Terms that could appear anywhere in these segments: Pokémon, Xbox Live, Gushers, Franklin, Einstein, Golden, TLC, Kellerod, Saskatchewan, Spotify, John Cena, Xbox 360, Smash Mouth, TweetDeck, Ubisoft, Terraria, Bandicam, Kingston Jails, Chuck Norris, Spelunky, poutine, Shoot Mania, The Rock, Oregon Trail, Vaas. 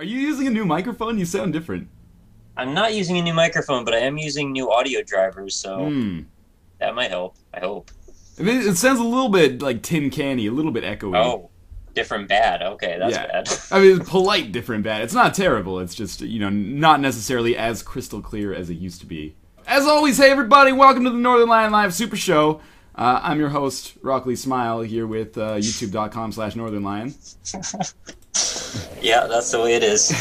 Are you using a new microphone? You sound different. I'm not using a new microphone, but I am using new audio drivers, so that might help, I hope. I mean, it sounds a little bit like tin canny, a little bit echoey. Oh, different bad. Okay, that's bad. I mean, polite different bad. It's not terrible. It's just, you know, not necessarily as crystal clear as it used to be. As always, hey everybody, welcome to the Northern Lion Live Super Show. I'm your host, Rockleysmile, here with youtube.com/northernlion. Yeah, that's the way it is.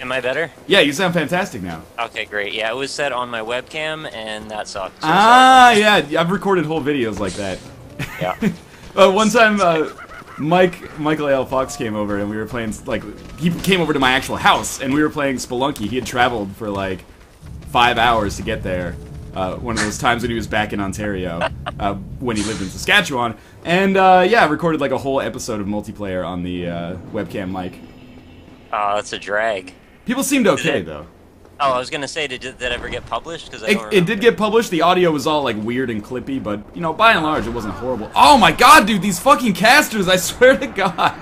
Am I better? Yeah, you sound fantastic now. Okay, great. Yeah, it was set on my webcam, and that sucked. So yeah, I've recorded whole videos like that. Yeah. One time, Michael J. Fox came over, and we were playing, like, he came over to my actual house, and we were playing Spelunky. He had traveled for, like, 5 hours to get there. One of those times when he was back in Ontario, when he lived in Saskatchewan. And, yeah, I recorded, like, a whole episode of multiplayer on the webcam mic. Oh, that's a drag. People seemed okay, though. Oh, I was going to say, did that ever get published? 'Cause it did get published. The audio was all, like, weird and clippy, but, you know, by and large, it wasn't horrible. Oh, my God, dude, these fucking casters, I swear to God.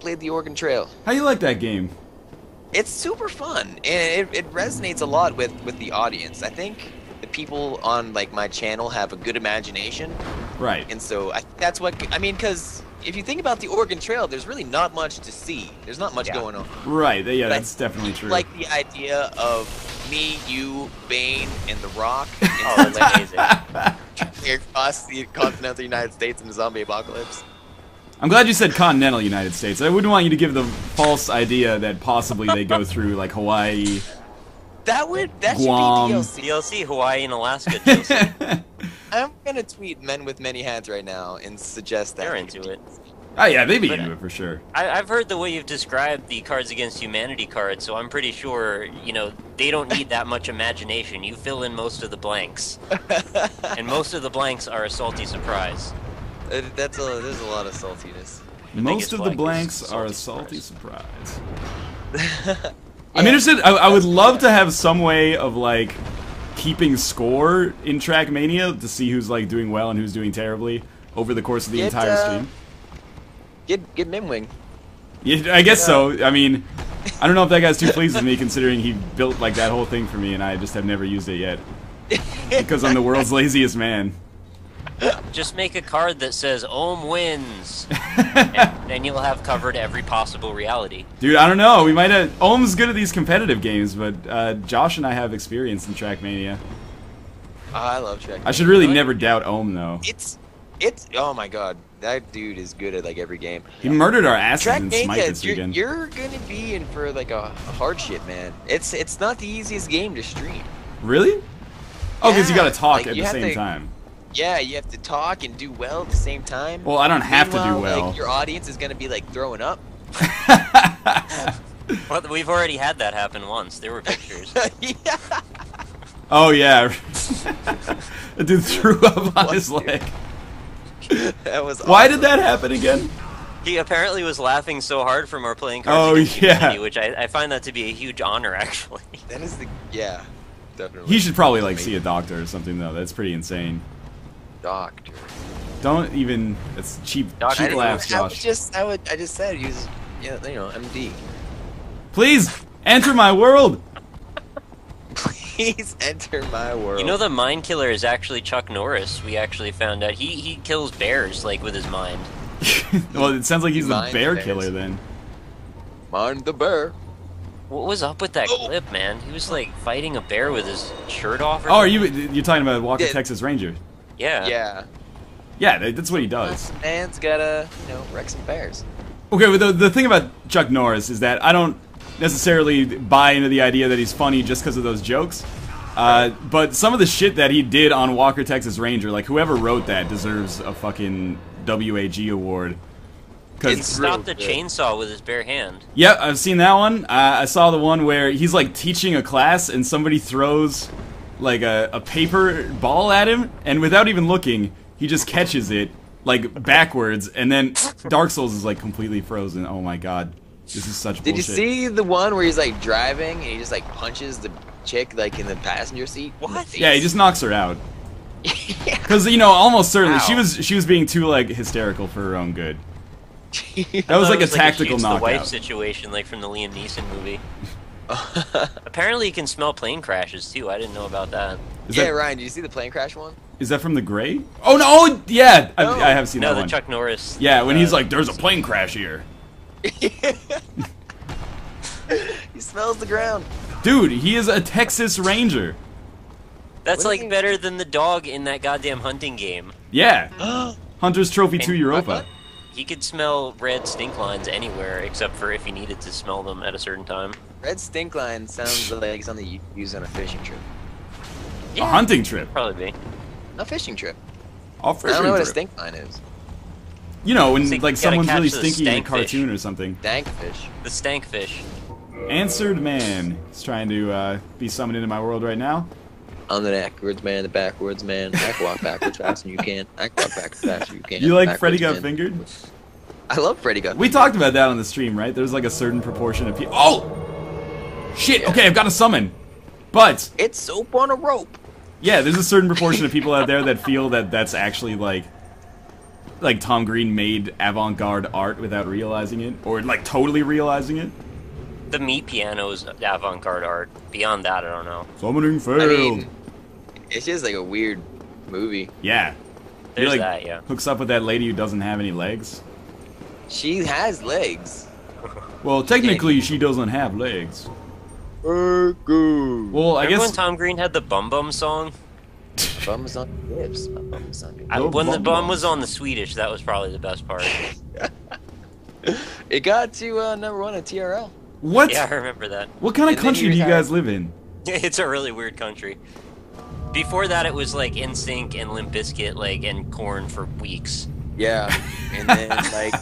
Played the Oregon Trail. How you like that game? It's super fun, and it resonates a lot with the audience, I think. The people on, like, my channel have a good imagination. Right. And so that's what, I mean, because if you think about the Oregon Trail, there's really not much to see. There's not much going on. Right, yeah, but that's definitely true. Like the idea of me, you, Bane, and The Rock, and across the continental United States in the zombie apocalypse. I'm glad you said continental United States. I wouldn't want you to give the false idea that possibly they go through, like, Hawaii. That Guam. Should be DLC. DLC, Hawaii, and Alaska. DLC. I'm gonna tweet Men with Many Hats right now and suggest that they're into it. Oh yeah, they'd be into it for sure. I've heard the way you've described the Cards Against Humanity card, so I'm pretty sure you know they don't need that much imagination. You fill in most of the blanks, and most of the blanks are a salty surprise. There's a lot of saltiness. Most of the blanks are a salty surprise. I'm interested. I would love to have some way of like keeping score in Trackmania to see who's like doing well and who's doing terribly over the course of the entire stream. Get Mimwing. Yeah, I guess so. I mean, I don't know if that guy's too pleased with me considering he built like that whole thing for me and I just have never used it yet because I'm the world's laziest man. Just make a card that says Ohm wins, and then you'll have covered every possible reality. Dude, I don't know. We might have. Ohm's good at these competitive games, but Josh and I have experience in Trackmania. I love Trackmania. I should really never doubt Ohm, though. It's. Oh my God, that dude is good at like every game. He murdered our asses in Smite this weekend. You're gonna be in for like a hard shit, man. It's not the easiest game to stream. Really? Oh, because you gotta talk like, at the same time. Yeah, you have to talk and do well at the same time. Well, I don't have to do well. Like, your audience is going to be, like, throwing up. Well, we've already had that happen once. There were pictures. Yeah. Oh, yeah. The dude threw up on his leg. That was awesome. Why did that happen again? He apparently was laughing so hard from our playing Cards Against Humanity, which I find that to be a huge honor, actually. That is the... Yeah, definitely. He should probably, like, see a doctor or something, though. That's pretty insane. Doctor. Don't even. It's cheap laughs, Josh. I just said use. Yeah, you know, MD. Please enter my world. Please enter my world. You know the mind killer is actually Chuck Norris. We actually found out he kills bears like with his mind. Well, it sounds like he's the bear killer then. Mind the bear. What was up with that clip, man? He was like fighting a bear with his shirt off. Or oh, you're talking about Walker Texas Ranger? Yeah. Yeah. Yeah, that's what he does. Man's gotta, you know, wreck some bears. Okay, but the thing about Chuck Norris is that I don't necessarily buy into the idea that he's funny just because of those jokes. But some of the shit that he did on Walker Texas Ranger, like whoever wrote that deserves a fucking WAG award. He stopped the chainsaw with his bare hand. Yeah, I've seen that one. I saw the one where he's like teaching a class and somebody throws like a paper ball at him, and without even looking, he just catches it, like, backwards, and then Dark Souls is, like, completely frozen. Oh my God. This is such bullshit. Did you see the one where he's, like, driving, and he just, like, punches the chick, like, in the passenger seat? What? Yeah, he just knocks her out. Because, you know, almost certainly, she was being too, like, hysterical for her own good. That was like a tactical knockout. The wife situation, like from the Liam Neeson movie. Apparently, you can smell plane crashes too. I didn't know about that. Yeah, Ryan, did you see the plane crash one? Is that from The Gray? Oh no! Oh, yeah, no. I have seen that one. No, the Chuck Norris. Yeah, when he's like, "There's a plane crash here." He smells the ground. Dude, he is a Texas Ranger. That's like better than the dog in that goddamn hunting game. Yeah. Hunter's Trophy 2 Europa. He could smell red stink lines anywhere, except for if he needed to smell them at a certain time. Red stink line sounds like something you use on a fishing trip. Yeah, a hunting trip? Probably be. A fishing trip. A fishing I don't know what a stink line is. You know, when like someone's really stinky in a cartoon or something. Stank fish. The stank fish. Answered Man is trying to be summoned into my world right now. I'm the backwards man, the backwards man. I can walk backwards faster than you can. I can walk backwards faster than you can. You like Freddy Got Fingered? I love Freddy Got Fingered. We talked about that on the stream, right? There's like a certain proportion of people. Oh! Shit, yeah. Okay, I've got a summon. But. It's soap on a rope. Yeah, there's a certain proportion of people out there that feel that that's actually like. Like Tom Green made avant-garde art without realizing it, or like totally realizing it. The meat piano's avant-garde art. Beyond that, I don't know. Summoning failed. I mean, it's just like a weird movie. Yeah. There's like, that, yeah. Hooks up with that lady who doesn't have any legs. She has legs. Well, technically, she doesn't have legs. Well, I guess. Remember when Tom Green had the Bum Bum song? Bum was on the lips. My bum was on the when the bum was on the Swedish, that was probably the best part. It got to #1 at TRL. What? Yeah, I remember that. What kind of country do you guys live in? It's a really weird country. Before that, it was like NSYNC and Limp Bizkit, like and Korn for weeks. Yeah, and then like,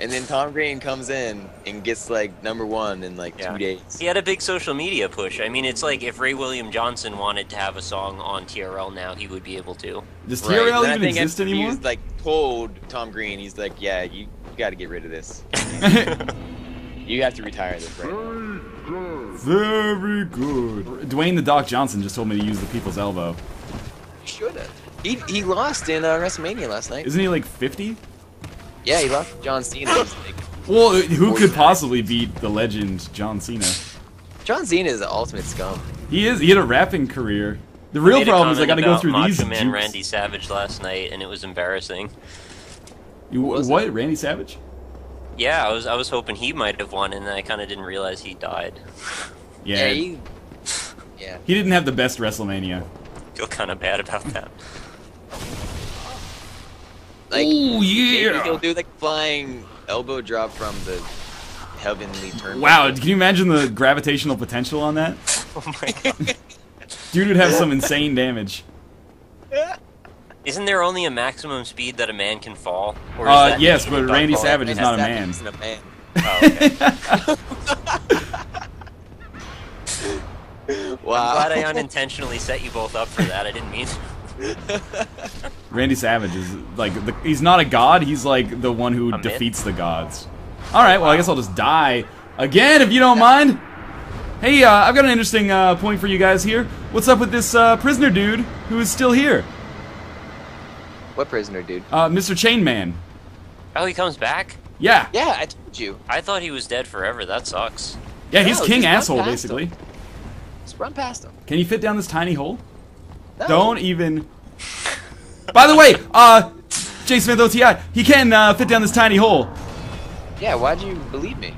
and then Tom Green comes in and gets like #1 in like 2 days. He had a big social media push. I mean, it's like if Ray William Johnson wanted to have a song on TRL now, he would be able to. Does TRL even exist anymore? He's like told Tom Green, he's like, yeah, you got to get rid of this. You have to retire this right now. Very good. Dwayne the Doc Johnson just told me to use the people's elbow. You should have. He lost in WrestleMania last night. Isn't he like 50? Yeah, he lost John Cena. Well, who could possibly beat the legend John Cena? John Cena is the ultimate scum. He is. He had a rapping career. The real problem is I got to go through these. Macho Man Randy Savage last night, and it was embarrassing. What? Randy Savage? Yeah, I was hoping he might have won, and I kind of didn't realize he died. Yeah. He didn't have the best WrestleMania. I feel kind of bad about that. Like, oh yeah! He'll do like flying elbow drop from the heavenly turn. Wow, can you imagine the gravitational potential on that? Oh my god. Dude would have some insane damage. Isn't there only a maximum speed that a man can fall? Or yes, but Randy Savage is not a man. Oh, okay. Wow. I'm glad I unintentionally set you both up for that. I didn't mean to. Randy Savage is like he's not a god, he's like the one who defeats the gods. Alright, well I guess I'll just die again if you don't mind. Hey, I've got an interesting point for you guys here. What's up with this prisoner dude who is still here? What prisoner dude? Mr. Chainman. Oh, he comes back? Yeah. Yeah, I told you. I thought he was dead forever, that sucks. Yeah, he's king asshole basically. Just run past him. Can you fit down this tiny hole? No. Don't even. By the way, J. Smith OTI, he can fit down this tiny hole. Yeah, why'd you believe me?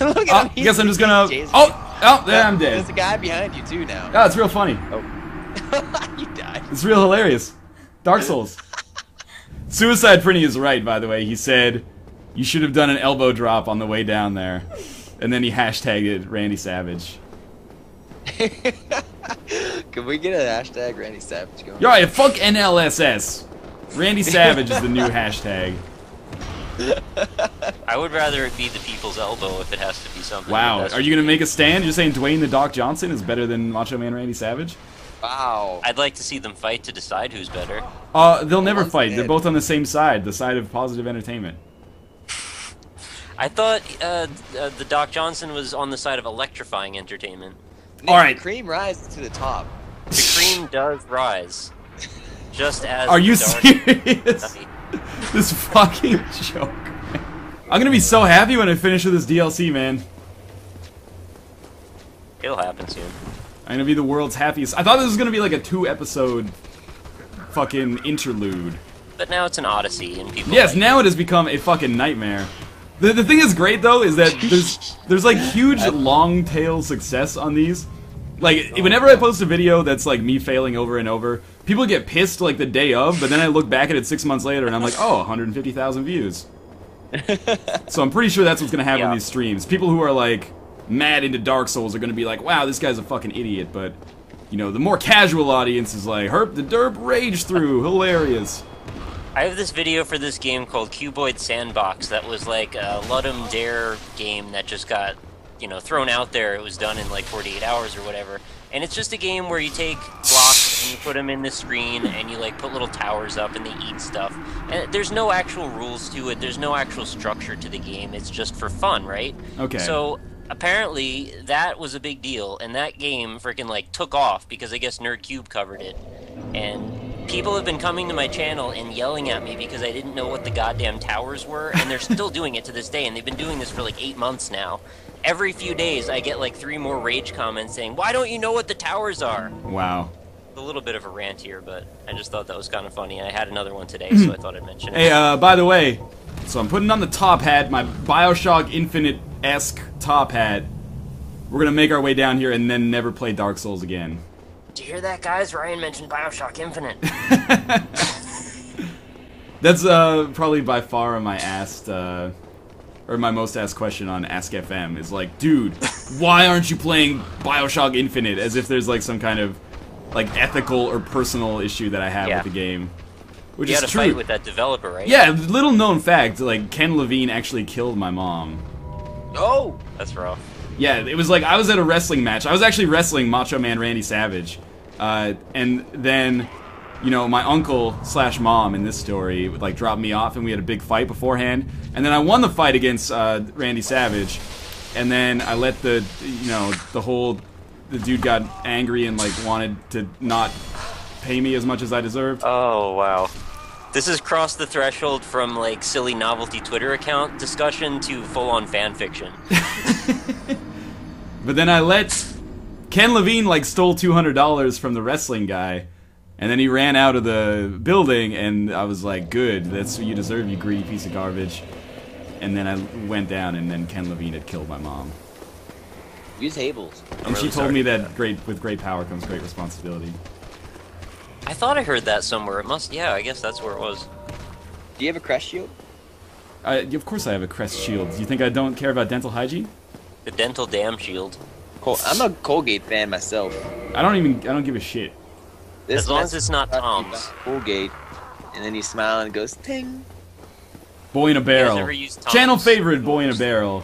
Look at him. I guess I'm just gonna. Oh, there I'm dead. There's a guy behind you too now. Oh, it's real funny. Oh, you died. It's real hilarious. Dark Souls. Suicide Prinny is right, by the way. He said, "You should have done an elbow drop on the way down there," and then he hashtagged Randy Savage. Can we get a hashtag Randy Savage going? Alright, fuck NLSS. Randy Savage is the new hashtag. I would rather it be the people's elbow if it has to be something. Wow, are you going to make a stand? You're saying Dwayne the Doc Johnson is better than Macho Man Randy Savage? Wow. I'd like to see them fight to decide who's better. They'll never fight. They're both on the same side, the side of positive entertainment. I thought the Doc Johnson was on the side of electrifying entertainment. All right. The cream rises to the top. The cream does rise. Just as. Are you serious? This fucking joke, man. I'm gonna be so happy when I finish with this DLC, man. It'll happen soon. I'm gonna be the world's happiest. I thought this was gonna be like a 2-episode fucking interlude. But now it's an odyssey and people. Yes, like now it has become a fucking nightmare. The thing that's great though is that there's like huge long tail success on these. Like, whenever I post a video that's like me failing over and over, people get pissed like the day of, but then I look back at it 6 months later and I'm like, oh, 150,000 views. So I'm pretty sure that's what's gonna happen in these streams. People who are like mad into Dark Souls are gonna be like, wow, this guy's a fucking idiot, but you know, the more casual audience is like, herp the derp rage through, hilarious. I have this video for this game called Cuboid Sandbox that was like a Let 'em Dare game that just got, you know, thrown out there. It was done in like 48 hours or whatever. And it's just a game where you take blocks and you put them in the screen and you like put little towers up and they eat stuff. And there's no actual rules to it. There's no actual structure to the game. It's just for fun, right? Okay. So apparently that was a big deal and that game freaking like took off because I guess NerdCube covered it. And people have been coming to my channel and yelling at me because I didn't know what the goddamn towers were, and they're still doing it to this day, and they've been doing this for like 8 months now. Every few days, I get like 3 more rage comments saying, why don't you know what the towers are? Wow. A little bit of a rant here, but I just thought that was kind of funny, and I had another one today, so I thought I'd mention it. Hey, by the way, so I'm putting on the top hat, my Bioshock Infinite-esque top hat. We're gonna make our way down here and then never play Dark Souls again. Did you hear that, guys? Ryan mentioned Bioshock Infinite. That's probably by far my asked, or my most asked question on Ask FM is like, dude, why aren't you playing Bioshock Infinite? As if there's like some kind of like ethical or personal issue that I have with the game, which is true. You had a fight with that developer, right? Yeah, little known fact, like Ken Levine actually killed my mom. Oh, that's rough. Yeah, it was like I was at a wrestling match. I was actually wrestling Macho Man Randy Savage. And then, you know, my uncle slash mom in this story would like drop me off and we had a big fight beforehand. And then I won the fight against Randy Savage. And then I let the, you know, the dude got angry and like wanted to not pay me as much as I deserved. Oh, wow. This has crossed the threshold from like silly novelty Twitter account discussion to full-on fan fiction. But then I let Ken Levine like stole $200 from the wrestling guy, and then he ran out of the building, and I was like, "Good, that's what you deserve, you greedy piece of garbage." And then I went down, and then Ken Levine had killed my mom. Use Hables. And she told me that with great power comes great responsibility. I thought I heard that somewhere. It must, yeah. I guess that's where it was. Do you have a Crest Shield? Of course I have a Crest Shield. You think I don't care about dental hygiene? The dental dam shield. I'm a Colgate fan myself. I don't give a shit. As long as it's not Tom's. Colgate. And then you smile and goes ting. Boy in a Barrel. Channel favorite Boy in a Barrel.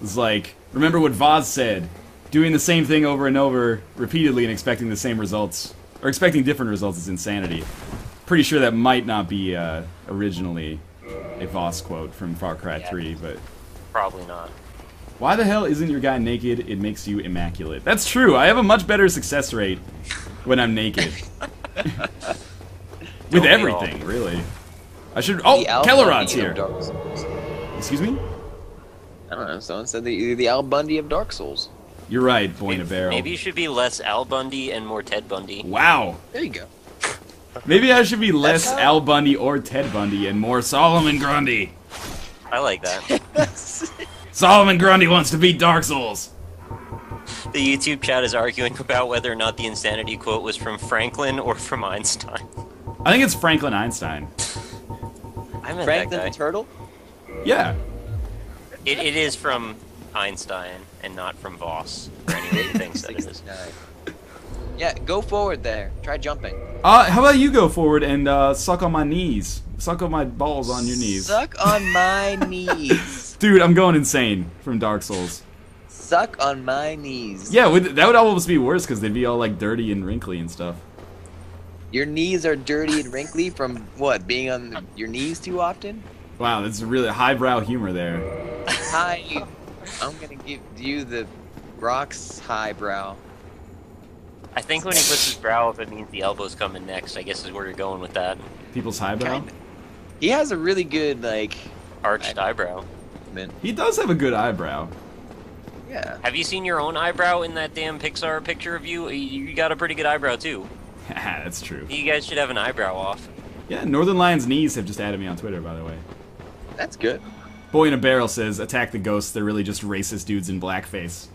It's like, remember what Voz said. Doing the same thing over and over repeatedly and expecting the same results. Or expecting different results is insanity. Pretty sure that might not be originally a Voz quote from Far Cry 3, but... Probably not. Why the hell isn't your guy naked? It makes you immaculate. That's true. I have a much better success rate when I'm naked. With everything, really. I should... Oh, Kellerod's here. Excuse me? I don't know. Someone said that you're the Al Bundy of Dark Souls. You're right, Boy in a Barrel. Maybe you should be less Al Bundy and more Ted Bundy. Wow. There you go. Maybe I should be less Al Bundy or Ted Bundy and more Solomon Grundy. I like that. Solomon Grundy wants to beat Dark Souls! The YouTube chat is arguing about whether or not the insanity quote was from Franklin or from Einstein. I think it's Franklin Einstein. I meant Franklin the Turtle? Yeah. It is from Einstein and not from Voss. Or anyone who thinks that it is. Yeah, go forward there. Try jumping. How about you go forward and suck on my knees? Suck on my balls on your knees. Suck on my knees. Dude, I'm going insane from Dark Souls. Suck on my knees. Yeah, that would almost be worse because they'd be all like dirty and wrinkly and stuff. Your knees are dirty and wrinkly from what? Being on your knees too often? Wow, that's really highbrow humor there. Hi. I'm going to give you the Rock's highbrow. I think when he puts his brow up, it means the elbow's coming next. I guess is where you're going with that. People's highbrow? Kinda. He has a really good, like... arched eyebrow. He does have a good eyebrow. Yeah. Have you seen your own eyebrow in that damn Pixar picture of you? You got a pretty good eyebrow, too. That's true. You guys should have an eyebrow off. Yeah, Northern Lion's Knees have just added me on Twitter, by the way. That's good. Boy in a Barrel says, attack the ghosts, they're really just racist dudes in blackface.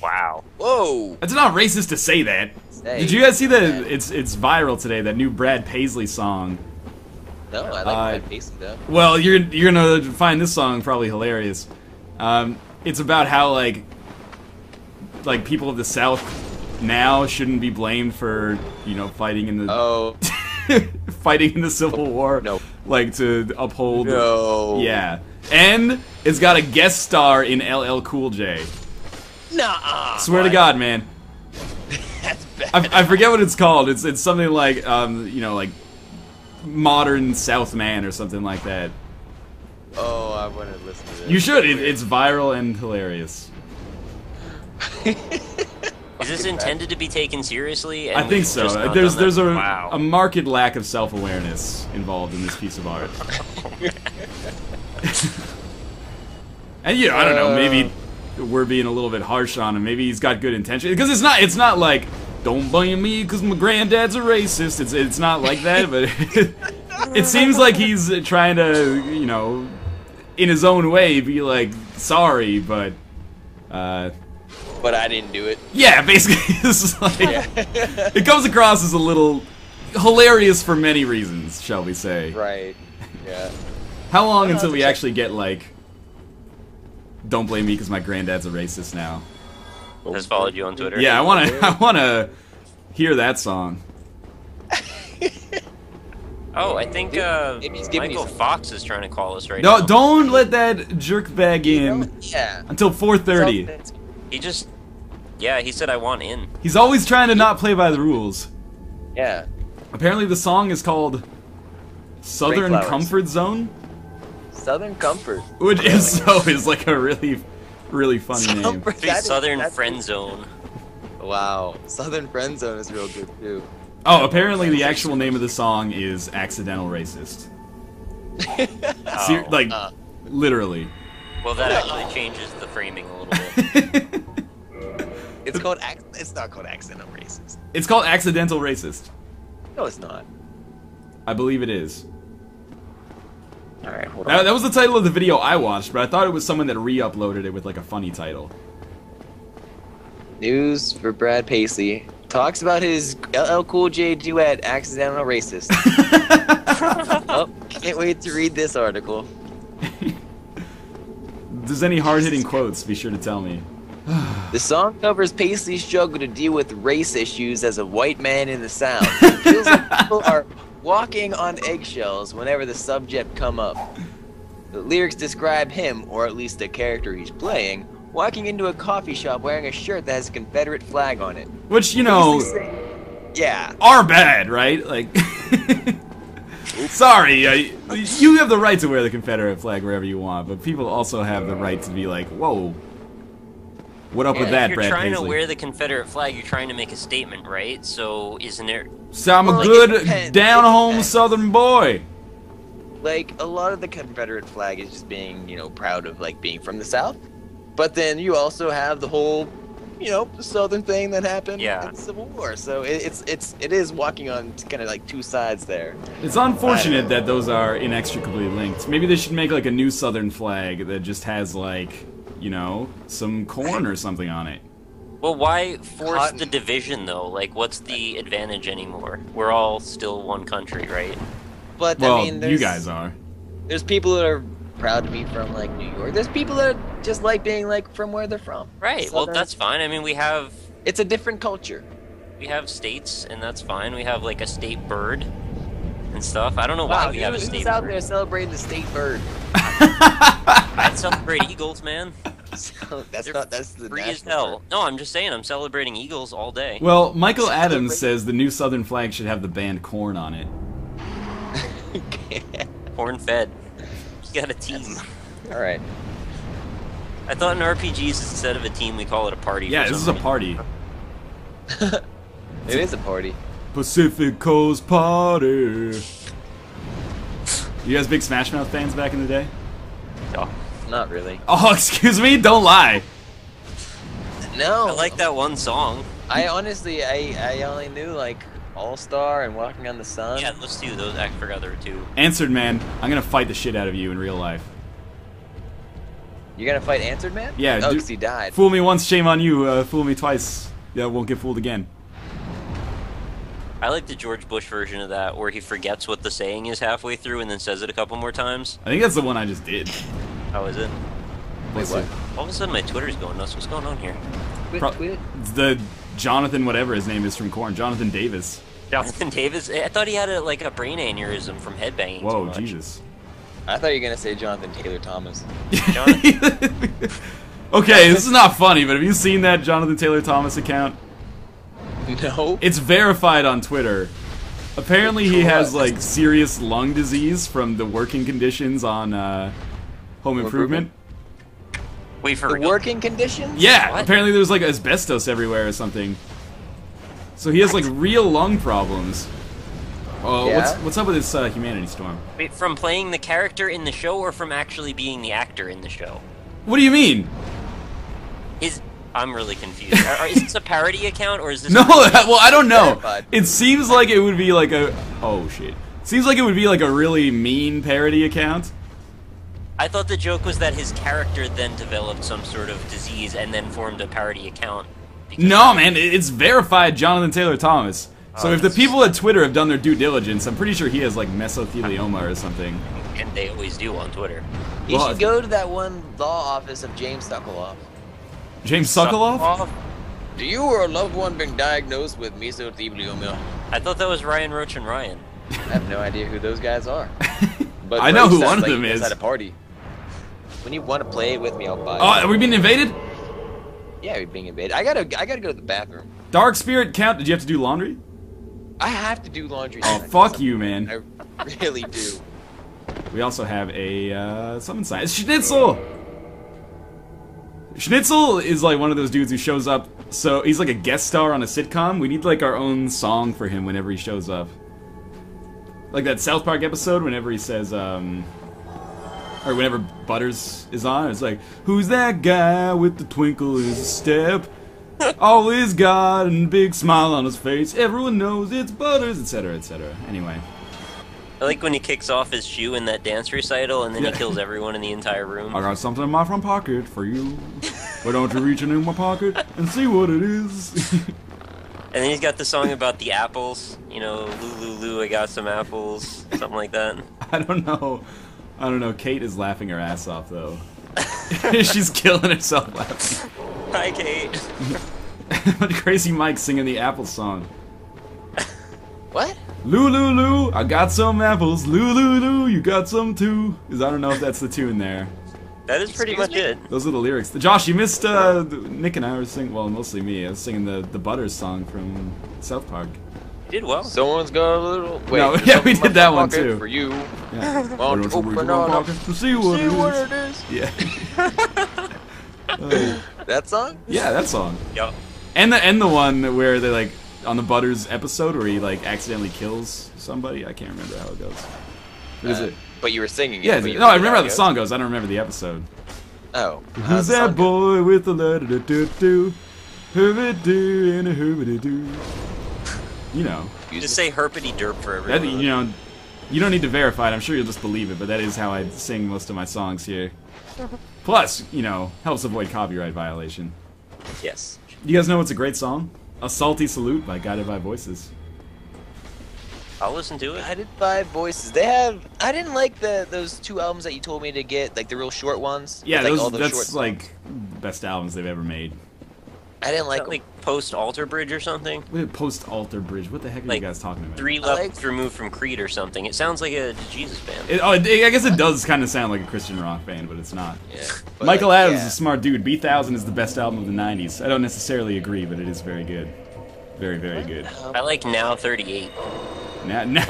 Wow. Whoa! It's not racist to say that. Say Did you guys see that it's viral today, that new Brad Paisley song? No, I like Brad Paisley, though. Well, you're gonna find this song probably hilarious. It's about how, like people of the South now shouldn't be blamed for, you know, fighting in the... Oh. Fighting in the Civil War. No. Like, to uphold... No. Yeah. And it's got a guest star in LL Cool J. Nuh-uh. Swear to God, man. That's bad. I forget what it's called. It's something like, you know, like Modern South Man or something like that. Oh, I want to listen to this. You should. It's viral and hilarious. Is this intended to be taken seriously? And I think so. There's a marked lack of self-awareness involved in this piece of art. And you know, I don't know, maybe we're being a little bit harsh on him. Maybe he's got good intentions. Because it's not like, don't blame me because my granddad's a racist. It's not like that, but it seems like he's trying to, you know, in his own way, be like, sorry, but I didn't do it. Yeah, basically, it's like, it comes across as a little hilarious for many reasons, shall we say. Right, yeah. How long until we actually get, like, don't blame me because my granddad's a racist now? Has followed you on Twitter? Yeah, I wanna hear that song. Oh, I think Michael Fox is trying to call us right now. No, don't let that jerkbag in until 4:30. He just, he said I want in. He's always trying to not play by the rules. Yeah. Apparently the song is called Southern Comfort Zone. Southern Comfort. Which is like a really, really funny name. Southern Friend Zone. Wow. Southern Friend Zone is real good too. Oh, apparently the actual name of the song is Accidental Racist. Literally. Well, that actually changes the framing a little bit. It's not called Accidental Racist. It's called Accidental Racist. No, it's not. I believe it is. All right, hold on. That was the title of the video I watched, but I thought it was someone that re-uploaded it with like a funny title. News for Brad Paisley. Talks about his LL Cool J duet, Accidental Racist. Oh, can't wait to read this article. If there's any hard-hitting quotes, be sure to tell me. The song covers Paisley's struggle to deal with race issues as a white man in the South. It feels like people are walking on eggshells whenever the subject come up. The lyrics describe him, or at least the character he's playing, walking into a coffee shop wearing a shirt that has a Confederate flag on it. Which, you know, are bad, right? Like, sorry, you have the right to wear the Confederate flag wherever you want, but people also have the right to be like, whoa, what up with that, Brad Paisley? If you're trying to wear the Confederate flag, you're trying to make a statement, right? So, isn't there... So I'm a good, down-home Southern boy. Like, a lot of the Confederate flag is just being, you know, proud of, like, being from the South. But then you also have the whole, you know, Southern thing that happened in the Civil War. So it is walking on kind of, like, two sides there. It's unfortunate that those are inextricably linked. Maybe they should make, like, a new Southern flag that just has, like... you know, some corn or something on it. Well, why force the division, though? Like, what's the advantage anymore? We're all still one country, right? But, well, I mean, you guys are. There's people that are proud to be from, like, New York. There's people that just like being, like, from where they're from. Right, well, that's fine. I mean, we have... It's a different culture. We have states, and that's fine. We have, like, a state bird and stuff. I don't know why we have a state bird. Who's out there celebrating the state bird? I'd celebrate eagles, man. So that's the free as hell. No, I'm just saying, I'm celebrating eagles all day. Well, Michael Adams says the new Southern flag should have the band Korn on it. Korn fed. You got a team. Alright. I thought in RPGs, instead of a team, we call it a party. Yeah, this is a party. It is a party. Pacific Coast Party. You guys big Smash Mouth fans back in the day? No, not really. Oh, excuse me? Don't lie. No. I like that one song. I honestly, I only knew, like, All-Star and Walking on the Sun. Yeah, let's do those. I forgot there were two. Answered Man. I'm gonna fight the shit out of you in real life. You're gonna fight Answered Man? Yeah. Oh, because he died. Fool me once, shame on you. Fool me twice. Yeah, won't get fooled again. I like the George Bush version of that, where he forgets what the saying is halfway through and then says it a couple more times. I think that's the one I just did. How is it? Wait, what? All of a sudden my Twitter's going nuts. What's going on here? Twit? The Jonathan whatever his name is from Korn. Jonathan Davis. Jonathan Davis? I thought he had a, like, a brain aneurysm from headbanging. Whoa, Jesus. I thought you were going to say Jonathan Taylor Thomas. Jonathan. Okay, this is not funny, but have you seen that Jonathan Taylor Thomas account? No. It's verified on Twitter. Apparently he has, like, serious lung disease from the working conditions on Home Improvement. Wait, for real? Working conditions? Yeah, what? Apparently there's, like, asbestos everywhere or something. So he has, like, real lung problems. Oh, yeah. What's up with this Humanity Storm? Wait, from playing the character in the show or from actually being the actor in the show? What do you mean? I'm really confused. Is this a parody account or is this? No, well, I don't know. It seems like it would be like a. Oh shit! Seems like it would be like a really mean parody account. I thought the joke was that his character then developed some sort of disease and then formed a parody account. No, man, it's verified Jonathan Taylor Thomas. So if the people at Twitter have done their due diligence, I'm pretty sure he has, like, mesothelioma or something. And they always do on Twitter. You should go to that one law office of James Sokoloff. James Sokoloff? Do you or a loved one been diagnosed with mesothelioma? I thought that was Ryan Roach and Ryan. I have no idea who those guys are. But I know who one of them is. At a party. When you want to play with me, I'll buy it. Oh, are we being invaded? Yeah, we're being invaded. I gotta go to the bathroom. Dark Spirit Count, did you have to do laundry? I have to do laundry. Oh, fuck you, man. I really do. We also have a, summon sign. Schnitzel! Schnitzel is, like, one of those dudes who shows up, so he's like a guest star on a sitcom. We need, like, our own song for him whenever he shows up. Like that South Park episode whenever he says, or whenever Butters is on, it's like, who's that guy with the twinkle in his step? Always got a big smile on his face. Everyone knows it's Butters, etc., etc. Anyway. I like when he kicks off his shoe in that dance recital and then he kills everyone in the entire room. I got something in my front pocket for you. Why don't you reach into my pocket and see what it is? And then he's got the song about the apples. You know, Lulu, I got some apples. Something like that. I don't know. I don't know. Kate is laughing her ass off, though. She's killing herself laughing. Hi, Kate. But Crazy Mike singing the Apple song. What? Lulu, I got some apples. Lulu, you got some too. Because I don't know if that's the tune there. That is pretty much it. Those are the lyrics. Josh, you missed Nick and I were singing, well, mostly me. I was singing the Butters song from South Park. You did well. Someone's got a little. Wait, no, yeah, we did that one too. For you. Yeah. Well, open up to see what it is. Yeah. That song? Yeah, that song. Yep. And the one where they, like, on the Butters episode where he, like, accidentally kills somebody. I can't remember how it goes. What is it? But you were singing it. Yeah, no, I remember how the song goes. I don't remember the episode. Oh. Who's that boy with the letter do-do-do? Herpity-doo and a herpity-doo. You know. You just say herpity-derp for everyone. That, you know, you don't need to verify it. I'm sure you'll just believe it, but that is how I sing most of my songs here. Plus, you know, helps avoid copyright violation. Yes. You guys know what's a great song? A Salty Salute by Guided by Voices. I'll listen to it. Guided by Voices. They have. I didn't like those two albums that you told me to get, like the real short ones. Yeah, those, like, all those that's like the best albums they've ever made. I didn't like. That, like, Post Alter Bridge or something. Wait, Post Alter Bridge. What the heck are, like, you guys talking about? 3 levels removed from Creed or something. It sounds like a Jesus band. I guess it does kind of sound like a Christian rock band, but it's not. Yeah. But Michael Adams is a smart dude. B-1000 is the best album of the '90s. I don't necessarily agree, but it is very good. Very, very good. I like Now 38. Now.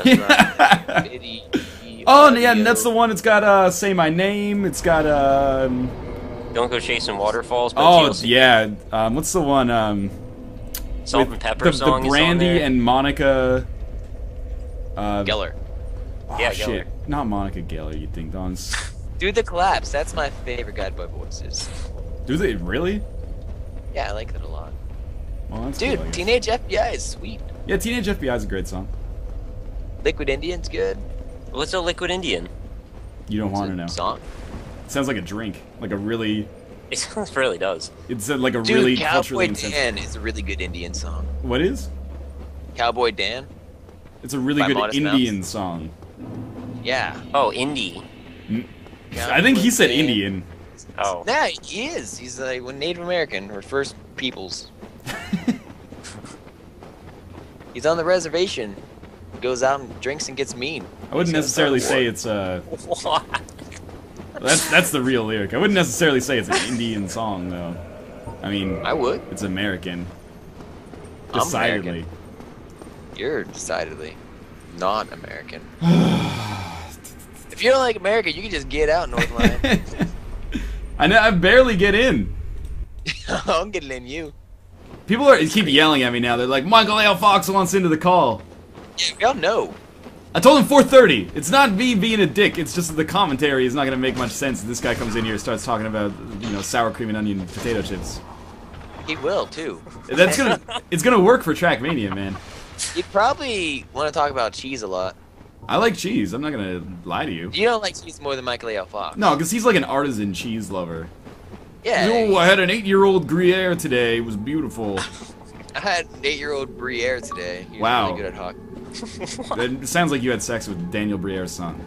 Oh yeah, and that's the one. It's got Say My Name. It's got Don't Go Chasing Waterfalls. Oh TLC. Yeah. What's the one? Salt and Pepper song. The Brandy is on there. And Monica. Geller. Oh, yeah, shit. Geller. Not Monica Geller, you think, Don's. Do the Collapse. That's my favorite Guide Boy voices. Do they really? Yeah, I like that a lot. Well, that's dude, cool, Teenage FBI is sweet. Yeah, Teenage FBI is a great song. Liquid Indian's good. What's a Liquid Indian? You don't want to know. Song? It sounds like a drink, like a really. It really does. It's like a dude, really culturally insensitive. Cowboy Dan is a really good Indian song. What is? Cowboy Dan. It's a really good Indian song. Yeah. Oh, indie. I think he said Indian. Oh. Nah, he is. He's like Native American or First Peoples. He's on the reservation. Goes out and drinks and gets mean. I wouldn't necessarily say it's that's the real lyric. I wouldn't necessarily say it's an Indian song though. I mean, I would. It's American. Decidedly. I'm American. You're decidedly not American. If you don't like America, you can just get out, North Lion. I know. I barely get in. I'm getting in you. People are keep yelling at me now. They're like, Michael J. Fox wants into the call. Yeah, we all know. I told him 4:30. It's not me being a dick. It's just that the commentary is not going to make much sense. If this guy comes in here and starts talking about, you know, sour cream and onion potato chips. He will too. That's gonna. It's gonna work for Trackmania, man. You'd probably want to talk about cheese a lot. I like cheese. I'm not gonna lie to you. You don't like cheese more than Michael J. Fox. No, because he's like an artisan cheese lover. Yeah. Oh, I had an 8-year-old Gruyere today. It was beautiful. I had an 8-year-old Gruyere today. He was really good at hockey. It sounds like you had sex with Daniel Bruyere's son.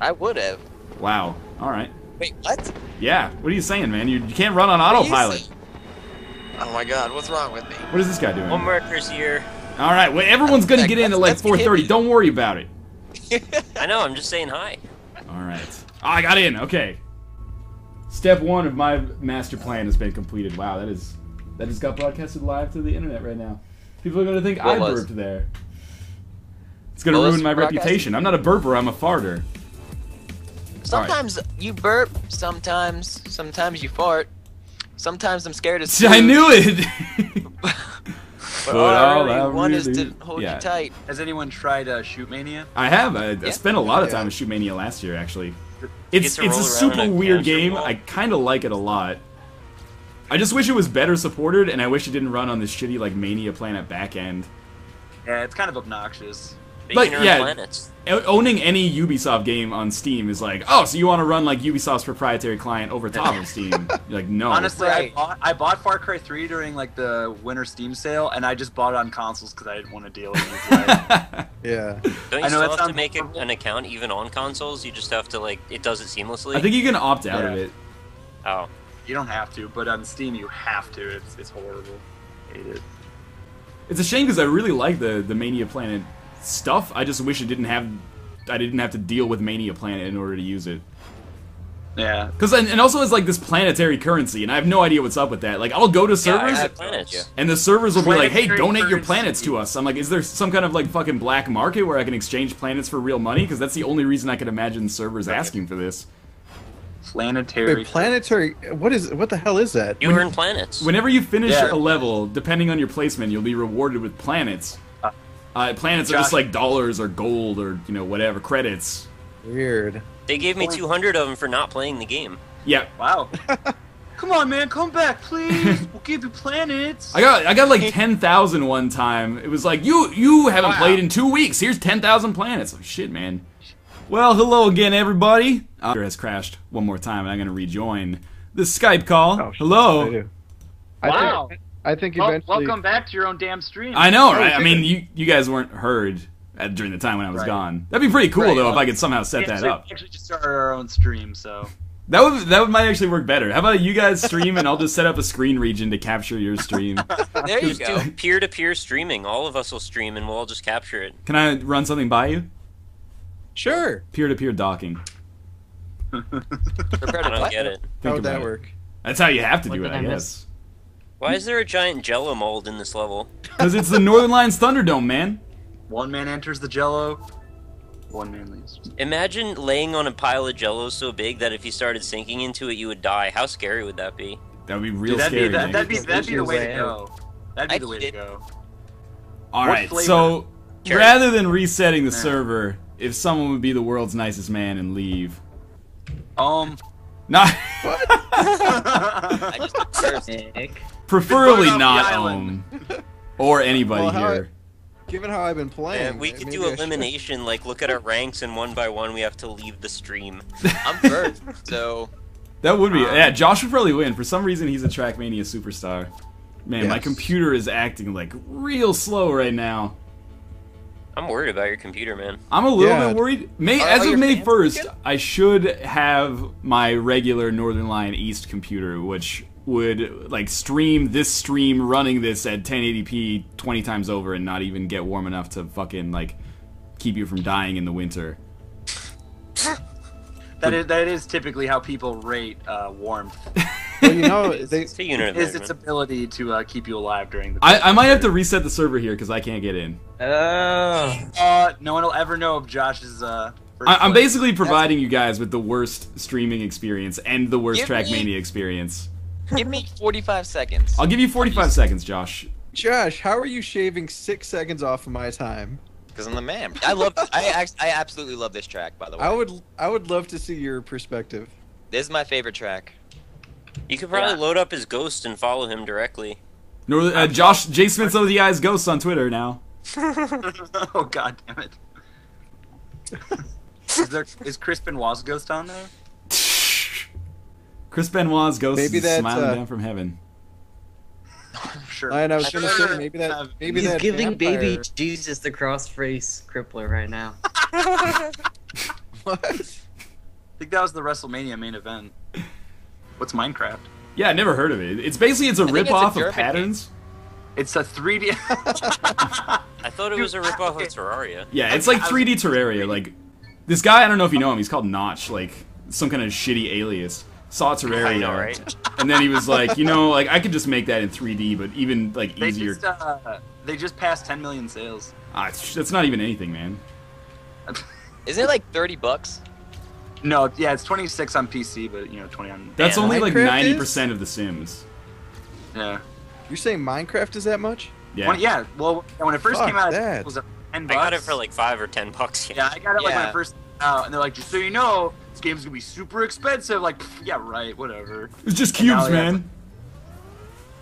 I would have. Wow. All right. Wait, what? Yeah. What are you saying, man? You can't run on autopilot. Oh my God, what's wrong with me? What is this guy doing? One murder's here. All right. Well, everyone's gonna get in at like 4:30. Don't worry about it. I know. I'm just saying hi. All right. Oh, I got in. Okay. Step one of my master plan has been completed. Wow, that just got broadcasted live to the internet right now. People are gonna think I burped there. It's gonna ruin my reputation. I'm not a burper, I'm a farter. Sometimes you burp, sometimes you fart. Sometimes I'm scared as I knew it! But all I really want is to hold you tight. Has anyone tried Shoot Mania? I have. I spent a lot of time with Shoot Mania last year, actually. It's a super weird game. I kind of like it a lot. I just wish it was better supported, and I wish it didn't run on this shitty like Mania Planet backend. Yeah, it's kind of obnoxious. But yeah, owning any Ubisoft game on Steam is like, oh, so you want to run like Ubisoft's proprietary client over top of Steam? You're like, no. Honestly, I bought Far Cry 3 during like the winter Steam sale, and I just bought it on consoles because I didn't want to deal with it. Like, yeah. Don't you still have to make an account even on consoles? You just have to like, it does it seamlessly. I think you can opt out of it. Oh, you don't have to, but on Steam you have to. It's horrible. I hate it. It's a shame because I really like the Mania Planet stuff. I just wish it didn't have. I didn't have to deal with Mania Planet in order to use it. Yeah. Because and also it's like this planetary currency, and I have no idea what's up with that. Like I'll go to servers, and the servers will be like, "Hey, donate your planets to us." I'm like, "Is there some kind of like fucking black market where I can exchange planets for real money?" Because that's the only reason I could imagine servers asking for this. Planetary. Wait, planetary. What the hell is that? You earn planets. Whenever you finish a level, depending on your placement, you'll be rewarded with planets. Planets are just like dollars or gold or, you know, whatever, credits. Weird. They gave me 200 of them for not playing the game. Yeah. Wow. Come on, man, come back, please. We'll give you planets. I got like 10,000 one time. It was like, you haven't played in 2 weeks. Here's 10,000 planets. Like, shit, man. Well, hello again, everybody. Has crashed one more time, and I'm going to rejoin the Skype call. Oh, shit. Hello. Wow. I think eventually. Welcome back to your own damn stream. I know, right? I mean, you guys weren't heard during the time when I was gone. That'd be pretty cool, though, if I could somehow set that up. We actually just started our own stream, so that might actually work better. How about you guys stream, and I'll just set up a screen region to capture your stream. There you go. Just do peer-to-peer streaming. All of us will stream, and we'll all just capture it. Can I run something by you? Sure. Peer-to-peer docking. I don't get it. How would that work? That's how you have to do it, I guess. Why is there a giant Jello mold in this level? Because it's the Northern Lion's Thunderdome, man. One man enters the Jello, one man leaves. Imagine laying on a pile of Jello so big that if you started sinking into it, you would die. How scary would that be? That would be real scary. That'd be the way to go. That'd be the way to go. All right. So rather than resetting the server, if someone would be the world's nicest man and leave? Not. I just preferably not Ohm or anybody here. Given how I've been playing, we could do elimination. Like, look at our ranks, and one by one, we have to leave the stream. I'm first, so that would be. Yeah, Josh would probably win. For some reason, he's a Trackmania superstar. Man, yes. My computer is acting like real slow right now. I'm worried about your computer, man. I'm a little bit worried. As of May 1st, I should have my regular Northern Lion East computer, which would like stream this stream running this at 1080p 20 times over and not even get warm enough to fucking like keep you from dying in the winter. that is typically how people rate warmth. Well, you know, it's its ability to keep you alive during the. I might have to reset the server here because I can't get in. Oh. No one will ever know of Josh's. I'm basically providing you guys with the worst streaming experience and the worst Trackmania experience. Give me 45 seconds. I'll give you 45 seconds, Josh. Josh, how are you shaving 6 seconds off of my time? Because I'm the man. I absolutely love this track. By the way, I would love to see your perspective. This is my favorite track. You could probably load up his ghost and follow him directly. Josh J. Smith of the Eyes Ghost on Twitter now. Oh, god damn it. Is Chris Benoit's ghost on there? Chris Benoit's ghost is smiling down from heaven. Sure. I was gonna say maybe he's giving baby Jesus the cross-face crippler right now. What? I think that was the WrestleMania main event. What's Minecraft? Yeah, I never heard of it. It's basically it's a ripoff of Patterns. It's a 3D. I thought it was a ripoff of Terraria. Yeah, it's like 3D Terraria. Like this guy, I don't know if you know him. He's called Notch, like some kind of shitty alias. Saw Terraria, I know, right? And then he was like, you know, like I could just make that in 3D, but even like easier. They just passed 10 million sales. That's not even anything, man. Isn't it like 30 bucks? No, yeah, it's 26 on PC, but you know, 20 on. That's only like 90% of The Sims. Yeah. You're saying Minecraft is that much? Yeah. Well, when it first came out, it was $10. I got it for like $5 or $10. Yeah, I got it like when it first came out, and they're like, just so you know, this game's gonna be super expensive. Like, yeah, right, whatever. It's just cubes, man.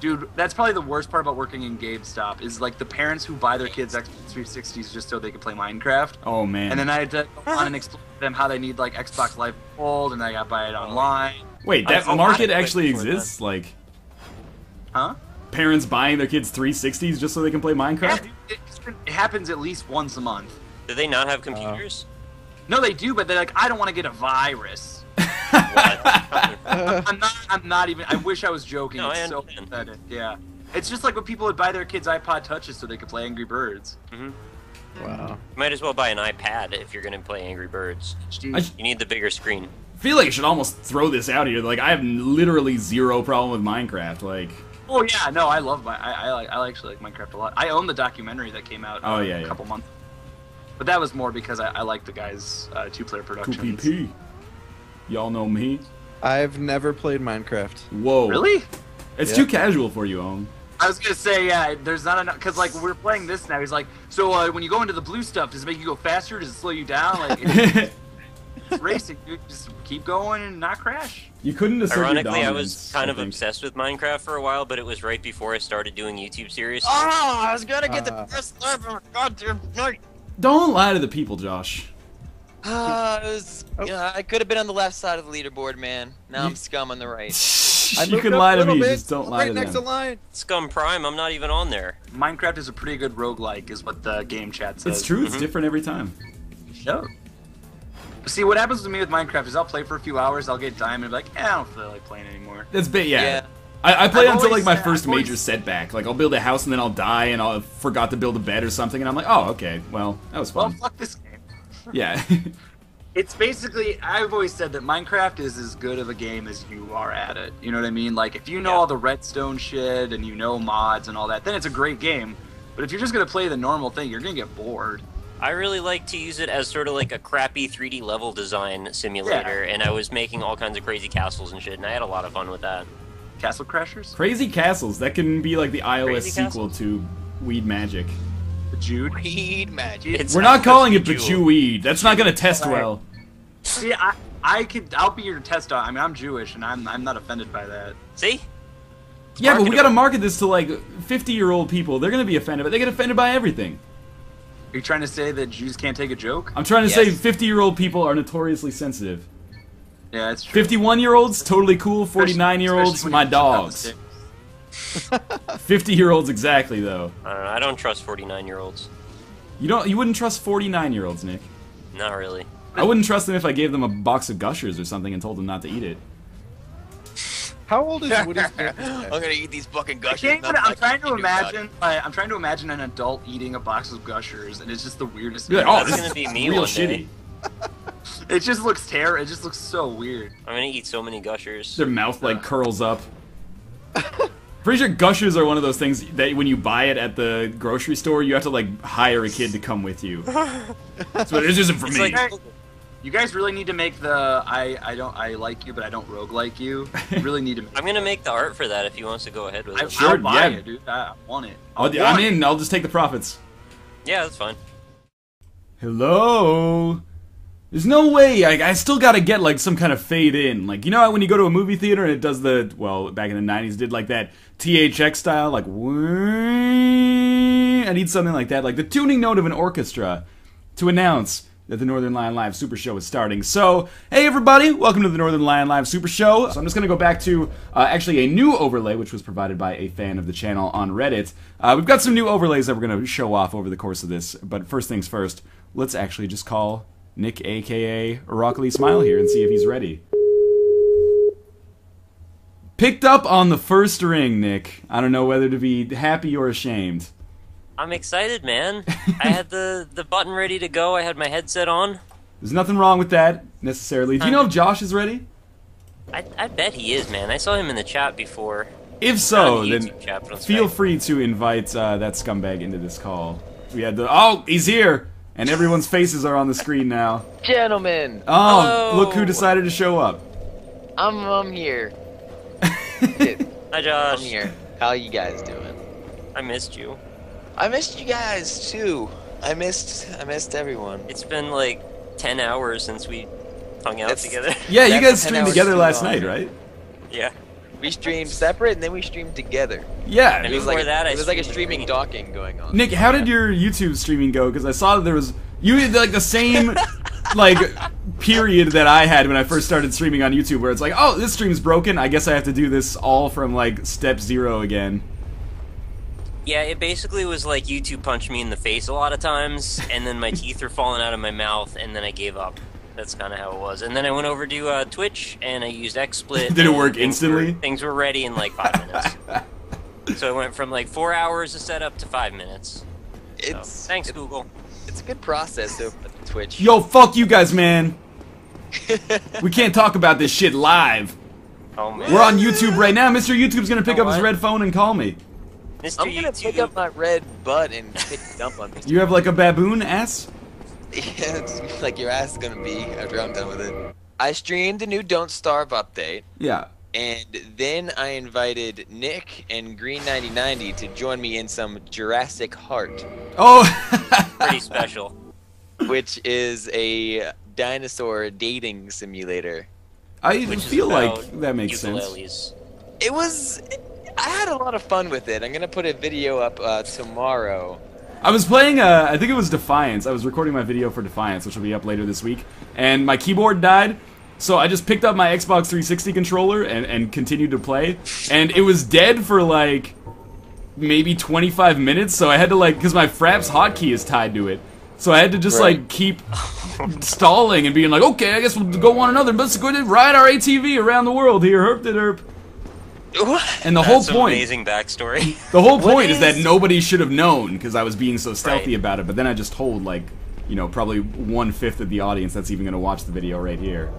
Dude, that's probably the worst part about working in GameStop is like the parents who buy their kids Xbox 360s just so they can play Minecraft. Oh man! And then I had to go on and explain to them how they need like Xbox Live Gold, and I got to buy it online. Wait, that market actually exists? Like, huh? Parents buying their kids 360s just so they can play Minecraft? Yeah, dude, it happens at least once a month. Do they not have computers? No, they do, but they're like, I don't want to get a virus. I'm not even. I wish I was joking. No, it's so pathetic. Yeah, it's just like when people would buy their kids iPod touches so they could play Angry Birds. Mm-hmm. Wow. You might as well buy an iPad if you're gonna play Angry Birds. You need the bigger screen. I feel like I should almost throw this out here. Like I have literally zero problem with Minecraft. Like. Oh yeah, no, I love I actually like Minecraft a lot. I own the documentary that came out. Oh, a couple months. But that was more because I like the guy's two-player productions. PvP. Y'all know me. I've never played Minecraft. Whoa. Really? It's too casual for you, Ohm. I was gonna say, yeah, there's not enough, cause like we're playing this now, he's like, so when you go into the blue stuff, does it make you go faster? Does it slow you down? Like, it's racing, dude. Just keep going and not crash. You couldn't assert your dominance. Ironically, I was kind of obsessed with Minecraft for a while, but it was right before I started doing YouTube series. Oh, I was gonna get the best level of goddamn night. Don't lie to the people, Josh. I could have been on the left side of the leaderboard, man. Now I'm scum on the right. You can lie to me, just don't lie to them. Right next to line. Scum Prime, I'm not even on there. Minecraft is a pretty good roguelike, is what the game chat says. It's true, it's different every time. Sure. See, what happens to me with Minecraft is I'll play for a few hours, I'll get diamond, and be like, I don't feel like playing anymore. That's bit, yeah. I play until like my first major setback. Like I'll build a house and then I'll die and I forgot to build a bed or something, and I'm like, oh, okay, well, that was fun. Well, fuck this game. Yeah. It's basically, I've always said that Minecraft is as good of a game as you are at it. You know what I mean? Like, if you know all the redstone shit and you know mods and all that, then it's a great game. But if you're just going to play the normal thing, you're going to get bored. I really like to use it as sort of like a crappy 3D level design simulator, and I was making all kinds of crazy castles and shit, and I had a lot of fun with that. Castle Crashers? Crazy Castles. That can be like the iOS sequel to Weed Magic. Bejewed? Weed magic. It's not calling it Bejewed. That's not gonna test well. See, I'll be your test dog. I mean, I'm Jewish, and I'm not offended by that. See? Yeah, but we gotta market this to, like, 50-year-old people. They're gonna be offended, but they get offended by everything. Are you trying to say that Jews can't take a joke? I'm trying to say 50-year-old people are notoriously sensitive. Yeah, that's true. 51-year-olds, totally cool. 49-year-olds, my dogs. 50-year-olds exactly, though. I don't trust 49-year-olds. You wouldn't trust 49-year-olds, Nick? Not really. I wouldn't trust them if I gave them a box of Gushers or something and told them not to eat it. How old is Woody's parents? I'm gonna eat these fucking Gushers. I'm trying to imagine an adult eating a box of Gushers, and it's just the weirdest. Like, oh, this is gonna be me one day. It just looks terrible. It just looks so weird. I'm gonna eat so many Gushers. Their mouth like curls up. Pretty sure Gushers are one of those things that when you buy it at the grocery store, you have to like hire a kid to come with you. That's what it isn't for me. Like, you guys really need to make the I like you, but I don't rogue like you. You really need to. I'm gonna make the art for that if he wants to go ahead with it. I'll buy it, dude. I want it. I'm in. I'll just take the profits. Yeah, that's fine. Hello. There's no way. I still gotta get like some kind of fade in. Like, you know how when you go to a movie theater and it does the back in the '90s did like that THX style like. I need something like that, like the tuning note of an orchestra, to announce that the Northern Lion Live Super Show is starting. So, hey everybody, welcome to the Northern Lion Live Super Show. So I'm just gonna go back to, actually a new overlay, which was provided by a fan of the channel on Reddit. We've got some new overlays that we're gonna show off over the course of this, but first things first, let's actually just call Nick, aka Rockleysmile here, and see if he's ready. Picked up on the first ring, Nick. I don't know whether to be happy or ashamed. I'm excited, man. I had the button ready to go. I had my headset on. There's nothing wrong with that, necessarily. Do you know if Josh is ready? I bet he is, man. I saw him in the chat before. If so, then feel free to invite that scumbag into this call. We had the... Oh, he's here! And everyone's faces are on the screen now. Gentlemen! Oh, hello. Look who decided to show up. I'm here. Hi, Josh. I'm here. How you guys doing? I missed you. I missed you guys too. I missed everyone. It's been like 10 hours since we hung out together. Yeah, you guys streamed together last night, right? Yeah. We streamed separate and then we streamed together. Yeah. And it was like a streaming docking going on. Nick, how did your YouTube streaming go? Because I saw that there was you had like the same like period that I had when I first started streaming on YouTube, where it's like, oh, this stream's broken. I guess I have to do this all from like step 0 again. Yeah, it basically was like YouTube punched me in the face a lot of times, and then my teeth were falling out of my mouth, and then I gave up. That's kind of how it was. And then I went over to Twitch, and I used XSplit. Did it work instantly? Things were ready in like 5 minutes. So I went from like 4 hours of setup to 5 minutes. So, thanks, Google. It's a good process over at Twitch. Yo, fuck you guys, man. We can't talk about this shit live. Oh, man. We're on YouTube right now. Mr. YouTube's going to pick up his red phone and call me. Mr. I'm gonna pick up my red butt and dump on Mr. You have like a baboon ass? Yeah, it's like your ass is gonna be after I'm done with it. I streamed the new Don't Starve update. Yeah. And then I invited Nick and Green 9090 to join me in some Jurassic Heart. Oh! Pretty special. Which is a dinosaur dating simulator. I feel like that makes sense. It was... I had a lot of fun with it. I'm gonna put a video up tomorrow. I was playing, I think it was Defiance. I was recording my video for Defiance, which will be up later this week. And my keyboard died, so I just picked up my Xbox 360 controller and continued to play. And it was dead for like maybe 25 minutes. So I had to because my Fraps hotkey is tied to it. So I had to just like keep stalling and being like, okay, I guess we'll go on another. Let's go ride our ATV around the world here. Herp did herp. And the whole point, amazing backstory. The whole point is that nobody should have known because I was being so stealthy about it. But then I just told like, you know, probably 1/5 of the audience that's even going to watch the video right here.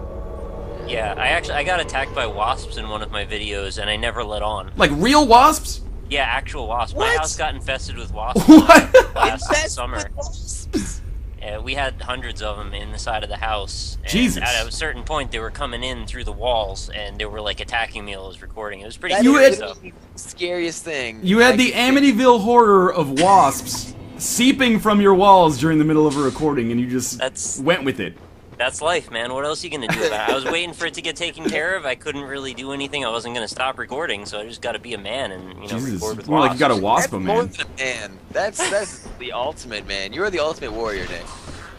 Yeah, I got attacked by wasps in one of my videos, and I never let on. Like real wasps? Yeah, actual wasps. What? My house got infested with wasps last summer. Yeah, we had hundreds of them in the side of the house. And Jesus! At a certain point, they were coming in through the walls, and they were like attacking me while I was recording. It was pretty. You had the scariest thing. You had the Amityville horror of wasps seeping from your walls during the middle of a recording, and you just went with it. That's life, man. What else are you going to do about it? I was waiting for it to get taken care of. I couldn't really do anything. I wasn't going to stop recording, so I just got to be a man and, you know, record with more wasps. Like you got a wasp, that's man. More than a man. That's the ultimate, man. You are the ultimate warrior, Nick.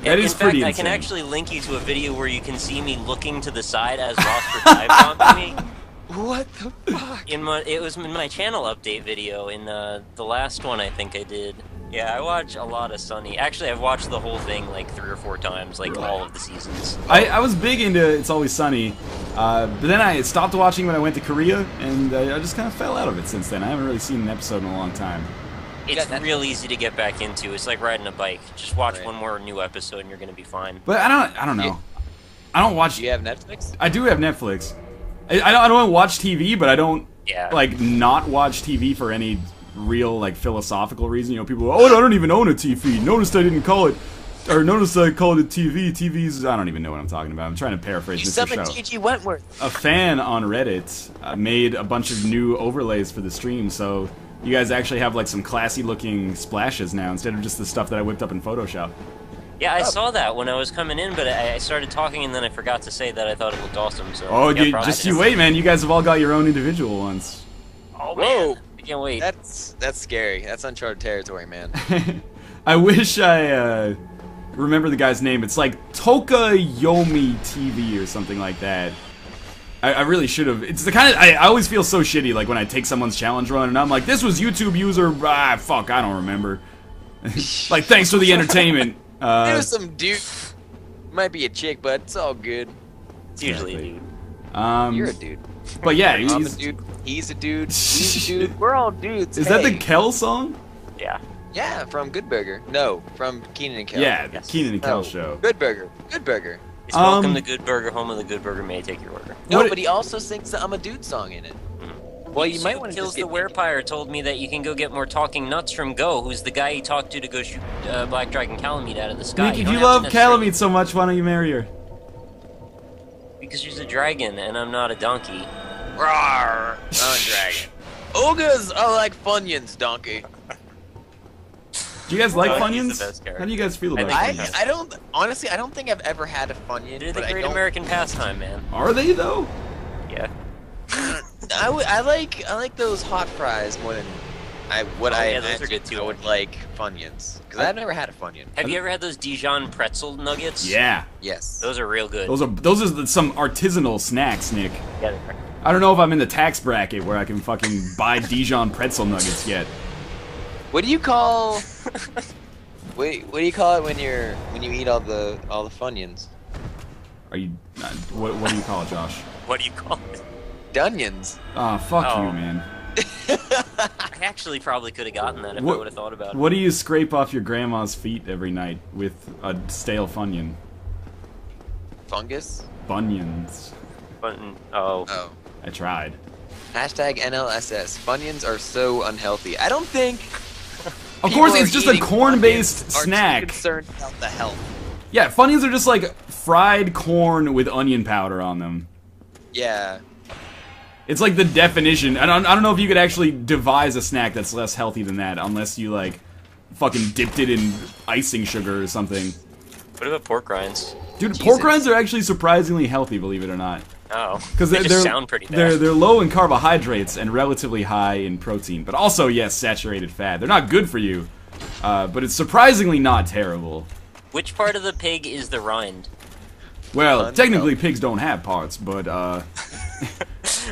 That is pretty insane. I can actually link you to a video where you can see me looking to the side as wasps are dive-bombing me. What the fuck? It was in my channel update video in the last one I think I did. Yeah, I watch a lot of Sunny. Actually, I've watched the whole thing like 3 or 4 times, like all of the seasons. I was big into It's Always Sunny, but then I stopped watching when I went to Korea, and I just kind of fell out of it since then. I haven't really seen an episode in a long time. It's real easy to get back into. It's like riding a bike. Just watch one more new episode, and you're gonna be fine. But I don't know. I don't watch. Do you have Netflix? I do have Netflix. I don't watch TV, but I don't like not watch TV for any real like philosophical reason. You know, people go, oh, I don't even own a TV. Noticed I didn't call it, or noticed I called it TV. TVs. I don't even know what I'm talking about. I'm trying to paraphrase Mr. Show. Wentworth. A fan on Reddit made a bunch of new overlays for the stream, so you guys actually have like some classy-looking splashes now instead of just the stuff that I whipped up in Photoshop. Yeah, I saw that when I was coming in, but I started talking and then I forgot to say that I thought it looked awesome. So just you wait, man. You guys have all got your own individual ones. Oh, whoa. Man. I can't wait. That's scary. That's uncharted territory, man. I wish I remember the guy's name. It's like Tokayomi TV or something like that. I really should have. It's the kind of... I always feel so shitty like when I take someone's challenge run and I'm like, this was YouTube user... Ah, fuck, I don't remember. Like, thanks for the entertainment. There's some dude, might be a chick, but it's all good. It's usually a dude. You're a dude. But yeah, I'm a dude. He's a dude. He's a dude. We're all dudes. Is that the Kel song? Yeah. Yeah, from Good Burger. No, from Kenan and Kel. Yeah, the Kenan and Kel show. Good Burger. Good Burger. It's welcome to Good Burger, home of the Good Burger. May I take your order? No, but he also sings the "I'm a Dude" song in it. Well, you might want to Kills the Werepire told me that you can go get more talking nuts from Go, who's the guy he talked to go shoot Black Dragon Calamite out of the sky. Nick, if you love Calamite so much, why don't you marry her? Because she's a dragon, and I'm not a donkey. Rawr! I'm a dragon. Ogres are like Funyuns, donkey. Do you guys like Funyuns? How do you guys feel about Funyuns? I don't... Honestly, I don't think I've ever had a Funyun. They're the great American pastime, man. Are they, though? Yeah. I like those hot fries more than I would like Funyuns because I've never had a Funyun. Have you ever had those Dijon pretzel nuggets? Yeah. Yes. Those are real good. Those are some artisanal snacks, Nick. Yeah, they are. I don't know if I'm in the tax bracket where I can fucking buy Dijon pretzel nuggets yet. What do you call? Wait, what do you call it when you eat all the Funyuns? Are you? What do you call it, Josh? What do you call it? Dunions. Oh, fuck you, man. I actually probably could have gotten that if I would have thought about it. What do you scrape off your grandma's feet every night with a stale Funyun? Fungus? Funyuns. Oh. I tried. Hashtag NLSS. Funyuns are so unhealthy. I don't think... Of course, it's just a corn-based snack. Are concerned about the health. Yeah, Funyuns are just like fried corn with onion powder on them. Yeah. It's like the definition. I don't know if you could actually devise a snack that's less healthy than that, unless you like fucking dipped it in icing sugar or something. What about pork rinds? Dude, Jesus. Pork rinds are actually surprisingly healthy, believe it or not. Oh, because they sound pretty bad. They're low in carbohydrates and relatively high in protein, but also yes, saturated fat. They're not good for you, but it's surprisingly not terrible. Which part of the pig is the rind? Well, technically pigs don't have parts, but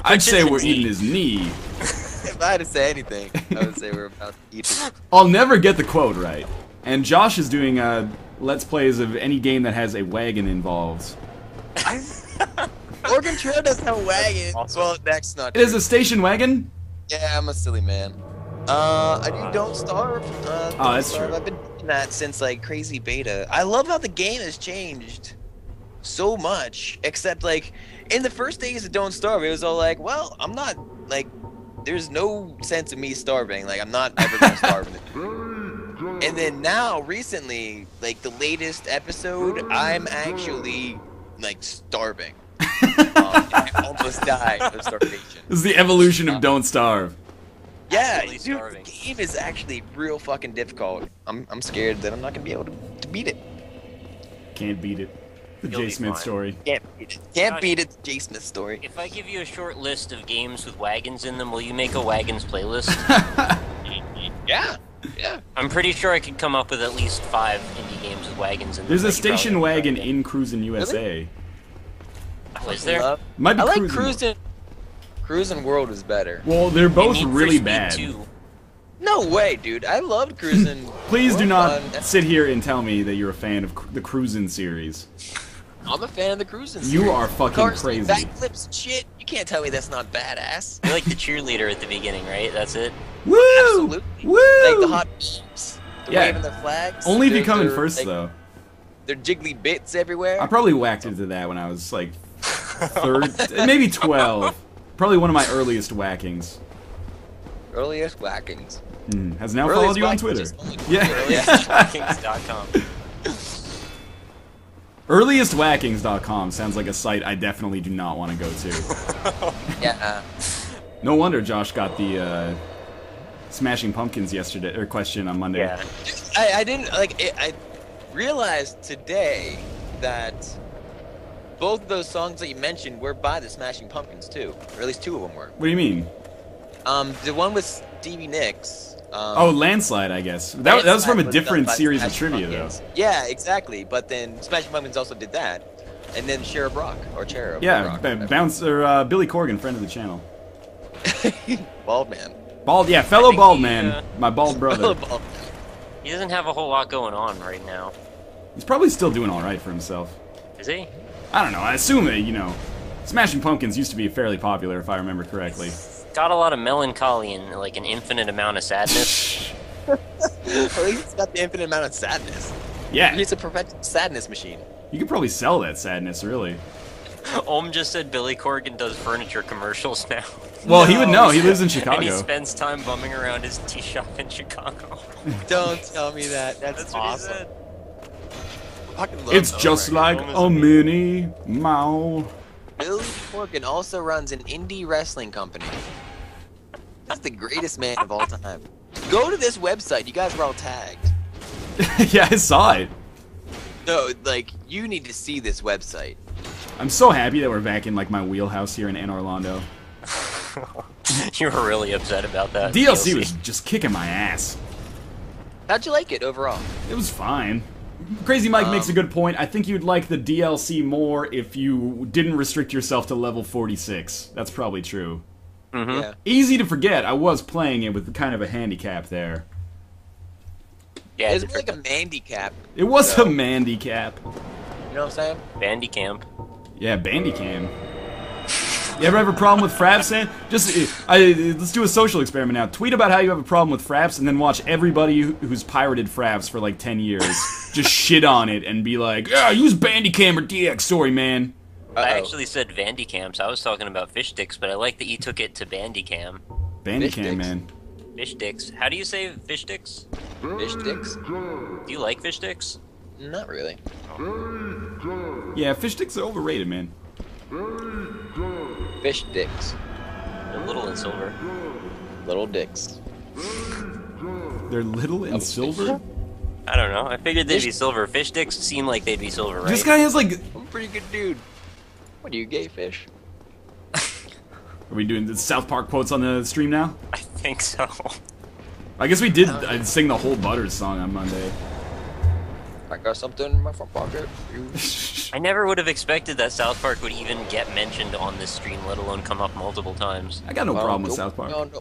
I'd say we're eating his knee. If I had to say anything, I would say we're about to eat it. I'll never get the quote right. And Josh is doing Let's Plays of any game that has a wagon involved. Oregon Trail doesn't have a wagon. Awesome. Well, that's not true. It is a station wagon? Yeah, I'm a silly man. I do Don't Starve. Oh, that's true. I've been doing that since, like, crazy beta. I love how the game has changed so much, except, like... In the first days of Don't Starve, it was all like, well, I'm not, like, there's no sense of me starving. Like, I'm not ever going to starve. And then now, recently, like, the latest episode, I'm actually, like, starving. I almost died of starvation. This is the evolution of Don't Starve. Yeah, dude, starving. The game is actually real fucking difficult. I'm scared that I'm not gonna be able to beat it. Can't beat it. The J. Smith story. Can't beat it. The J. Smith story. If I give you a short list of games with wagons in them, will you make a wagons playlist? Yeah. Yeah. I'm pretty sure I could come up with at least 5 indie games with wagons in them. There's a station wagon in Cruisin' USA. Really? Is there? Might be Cruisin' World is better. Well, they're both really bad. No way, dude. I loved Cruisin'. Please do not sit here and tell me that you're a fan of the Cruisin' series. I'm a fan of the Cruisin' series. You are fucking crazy. Backflips, shit. You can't tell me that's not badass. You're like the cheerleader at the beginning, right? That's it. Woo! Absolutely. Woo! Like the hot peeps, the waving their flags. Only if you come in first, like, though. They're jiggly bits everywhere. I probably whacked into that when I was like 3rd, maybe 12. Probably one of my earliest whackings. Earliest whackings. Has now followed you on Twitter. Yeah. Earliestwhackings.com. Earliestwhackings.com sounds like a site I definitely do not want to go to. Yeah. No wonder Josh got the Smashing Pumpkins yesterday or question on Monday. Yeah. I didn't like it, I realized today that both of those songs that you mentioned were by the Smashing Pumpkins too, or at least 2 of them were. What do you mean? The one with Stevie Nicks. Oh, Landslide, I guess. That was from a different series of trivia, though. Yeah, exactly. But then Smashing Pumpkins also did that, and then Cherub Rock or Cherub. Yeah, Bouncer, Billy Corgan, friend of the channel. Bald man. Bald, yeah, fellow bald man, my bald brother. Bald. He doesn't have a whole lot going on right now. He's probably still doing all right for himself. Is he? I don't know, I assume that, you know, Smashing Pumpkins used to be fairly popular, if I remember correctly. It's got a lot of melancholy and, like, an infinite amount of sadness. At least it's got the infinite amount of sadness. Yeah. It's a perpetual sadness machine. You could probably sell that sadness, really. Ohm just said Billy Corgan does furniture commercials now. Well, he would know. He lives in Chicago. And he spends time bumming around his tea shop in Chicago. Don't tell me that. That's awesome. What he said. It's just like a mini Mao. Billy Corgan also runs an indie wrestling company. That's the greatest man of all time. Go to this website. You guys were all tagged. Yeah, I saw it. No, like, you need to see this website. I'm so happy that we're back in, like, my wheelhouse here in Ann Orlando. You were really upset about that. DLC was just kicking my ass. How'd you like it overall? It was fine. Crazy Mike makes a good point. I think you'd like the DLC more if you didn't restrict yourself to level 46. That's probably true. Mm-hmm. Yeah. Easy to forget. I was playing it with kind of a handicap there. Yeah, it was like a mandicap. It was a mandicap. You know what I'm saying? Bandicamp. Yeah, Bandicam. You ever have a problem with Fraps, Sam? Let's do a social experiment now. Tweet about how you have a problem with Fraps, and then watch everybody who's pirated Fraps for like 10 years just shit on it and be like, yeah, use Bandicam or DX, sorry, man. Uh-oh. I actually said Vandicam, so I was talking about fish sticks, but I like that you took it to Bandicam. Bandicam, man. Fish sticks. How do you say fish sticks? Fish sticks. Do you like fish sticks? Not really. Oh. Yeah, fish sticks are overrated, man. Fish dicks. They're little and silver. Little dicks. They're little and silver? I don't know. I figured they'd be silver. Fish dicks seem like they'd be silver, right? This guy is like... I'm a pretty good dude. What are you, gay fish? Are we doing the South Park quotes on the stream now? I think so. I guess we did sing the whole Butters song on Monday. I got something in my front pocket. I never would have expected that South Park would even get mentioned on this stream, let alone come up multiple times. I got no problem with South Park. No.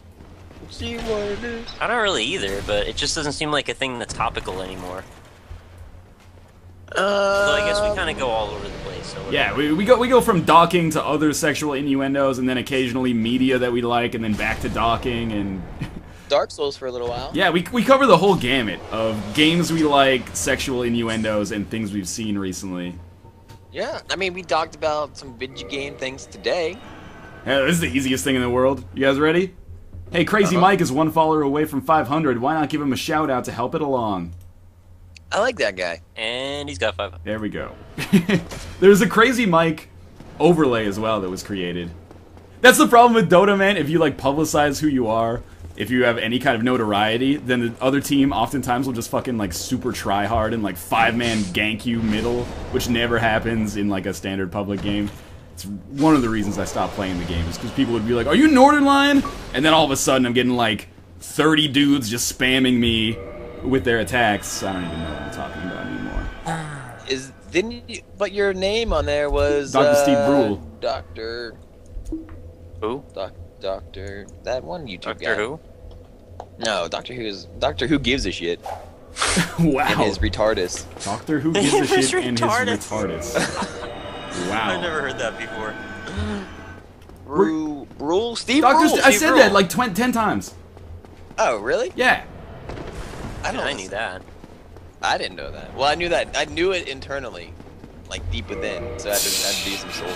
See what it is. I don't really either, but it just doesn't seem like a thing that's topical anymore. So I guess we kind of go all over the place. So yeah, we go from docking to other sexual innuendos, and then occasionally media that we like, and then back to docking and... Dark Souls for a little while. Yeah, we cover the whole gamut of games we like, sexual innuendos, and things we've seen recently. Yeah, I mean, we talked about some video game things today. Yeah, this is the easiest thing in the world. You guys ready? Hey, Crazy Mike is 1 follower away from 500. Why not give him a shout out to help it along? I like that guy. And he's got 500. There we go. There's a Crazy Mike overlay as well that was created. That's the problem with Dota, man. If you, like, publicize who you are... if you have any kind of notoriety, then the other team oftentimes will just fucking like super try hard and like 5-man gank you middle, which never happens in like a standard public game. It's one of the reasons I stopped playing the game, is because people would be like, "Are you Northern Lion?" And then all of a sudden I'm getting like 30 dudes just spamming me with their attacks. I don't even know what I'm talking about anymore. But your name on there was Dr. Steve Brule. Doctor. Who? Doctor. That one YouTube guy. Doctor Who? No, Doctor Who is Doctor Who gives a shit. Wow. And his retardus. Doctor Who gives a shit and his retardus. Wow. I've never heard that before. Brule? Steve Brule? I said that like 10 times. Oh, really? Yeah. I knew that. I didn't know that. Well, I knew that. I knew it internally. Like, deep within. So I had to do some soul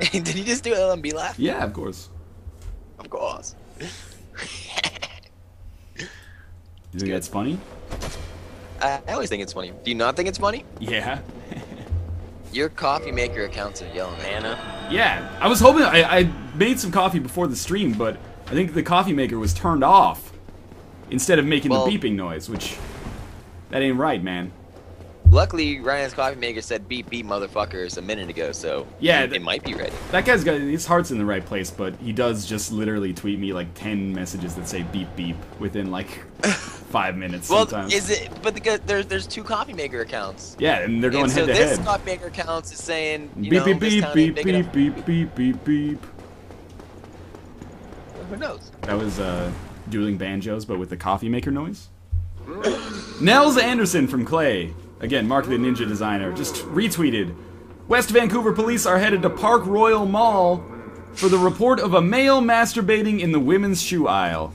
searching. Did you just do LMB laugh? Yeah, of course. Of course. You think that's funny? I always think it's funny. Do you not think it's funny? Yeah. Your coffee maker accounts are yelling, Anna. Yeah. I was hoping... I made some coffee before the stream, but I think the coffee maker was turned off instead of making the beeping noise, which... That ain't right, man. Luckily, Ryan's coffee maker said beep beep motherfuckers a minute ago, so yeah, it might be right. That guy's got his heart's in the right place, but he does just literally tweet me like 10 messages that say beep beep within like 5 minutes. Well, sometimes. But there's two coffee maker accounts. Yeah, and they're going head to head. So this coffee maker account is saying beep beep beep beep beep beep beep beep. Who knows? That was dueling banjos, but with the coffee maker noise. Nels Anderson from Clay. Again, Mark the Ninja Designer just retweeted, West Vancouver police are headed to Park Royal Mall for the report of a male masturbating in the women's shoe aisle.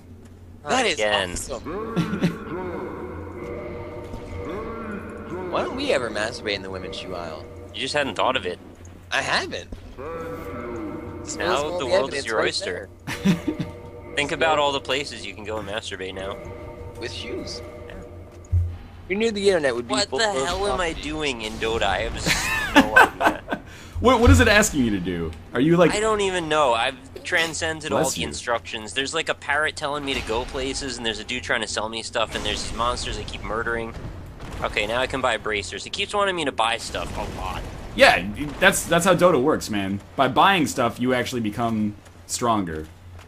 That is awesome. Why don't we ever masturbate in the women's shoe aisle? You just hadn't thought of it. I haven't. Now the world is your oyster. Think about all the places you can go and masturbate now. With shoes. You knew the internet would be full of... What the hell am I doing in Dota? I have just no idea. What is it asking you to do? Are you like... I don't even know. I've transcended all the instructions. There's like a parrot telling me to go places, and there's a dude trying to sell me stuff, and there's these monsters I keep murdering. Okay, now I can buy bracers. It keeps wanting me to buy stuff a lot. Yeah, that's how Dota works, man. By buying stuff, you actually become stronger.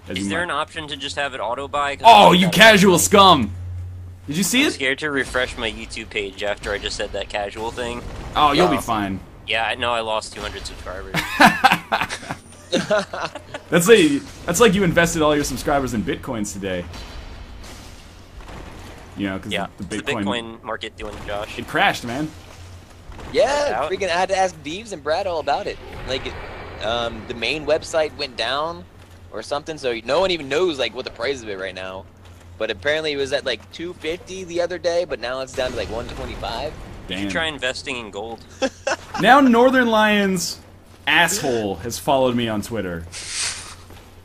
Is there an option to just have it auto-buy? Oh, you casual scum! Did you see it? I'm scared to refresh my YouTube page after I just said that casual thing. Oh, you'll be fine. Yeah, I know I lost 200 subscribers. that's like you invested all your subscribers in bitcoins today. You know, because the Bitcoin market doing Josh. It crashed, man. Yeah, freaking! I had to ask Deeves and Brad all about it. Like, the main website went down or something, so no one even knows like what the price of it right now. But apparently it was at like 250 the other day, but now it's down to like 125. Damn. You should try investing in gold. Now Northern Lion's asshole has followed me on Twitter.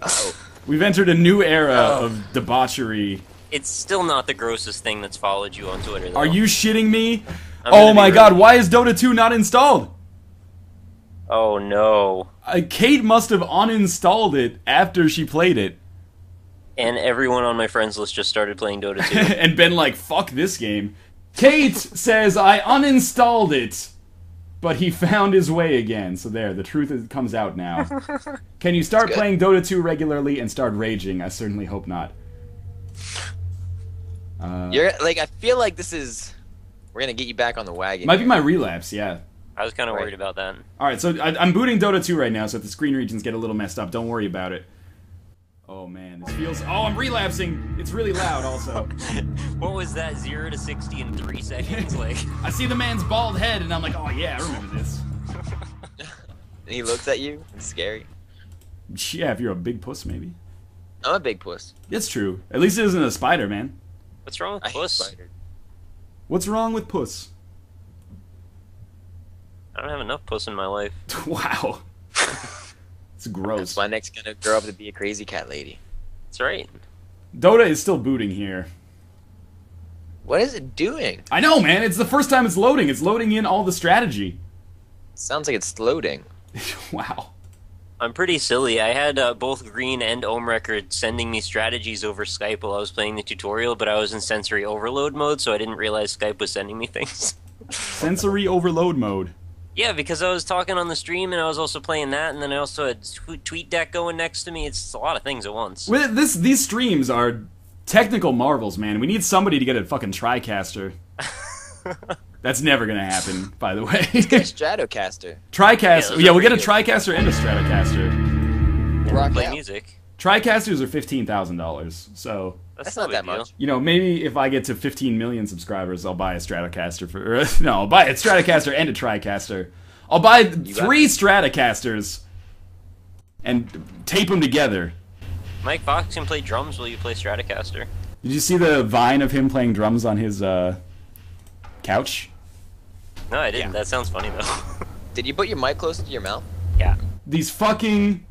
Uh-oh. We've entered a new era of debauchery. It's still not the grossest thing that's followed you on Twitter, though. Are you shitting me? Oh my god, why is Dota 2 not installed? Oh no. Kate must have uninstalled it after she played it. And everyone on my friends list just started playing Dota 2. And been like, fuck this game. Kate says, I uninstalled it, but he found his way again. So there, the truth comes out now. Can you start playing Dota 2 regularly and start raging? I certainly hope not. You're like, I feel like this is... We're going to get you back on the wagon. Might be my relapse, yeah. I was kind of worried about that. Alright, so I'm booting Dota 2 right now, so if the screen regions get a little messed up, don't worry about it. Oh man, this feels. Oh, I'm relapsing. It's really loud, also. What was that? 0 to 60 in 3 seconds, like. I see the man's bald head, and I'm like, oh yeah, I remember this. And he looks at you. It's scary. Yeah, if you're a big puss, maybe. I'm a big puss. It's true. At least it isn't a spider, man. What's wrong with puss? What's wrong with puss? I don't have enough puss in my life. Wow. It's gross. That's why Nick's gonna grow up to be a crazy cat lady. That's right. Dota is still booting here. What is it doing? I know, man. It's the first time it's loading. It's loading in all the strategy. Sounds like it's loading. Wow. I'm pretty silly. I had both Green and Ohm Record sending me strategies over Skype while I was playing the tutorial, but I was in sensory overload mode, so I didn't realize Skype was sending me things. Sensory overload mode. Yeah, because I was talking on the stream, and I was also playing that, and then I also had TweetDeck going next to me. It's a lot of things at once. Well, these streams are technical marvels, man. We need somebody to get a fucking TriCaster. That's never gonna happen, by the way. Let's get a Stratocaster. TriCaster. Yeah, we'll get a TriCaster and a Stratocaster. Rock play music. TriCasters are $15,000, so that's not that much. You know, maybe if I get to 15 million subscribers, I'll buy a Stratocaster for. No, I'll buy a Stratocaster and a TriCaster. I'll buy three Stratocasters and tape them together. Mike Fox can play drums while you play Stratocaster. Did you see the vine of him playing drums on his couch? No, I didn't. Yeah. That sounds funny though. Did you put your mic close to your mouth? Yeah. These fucking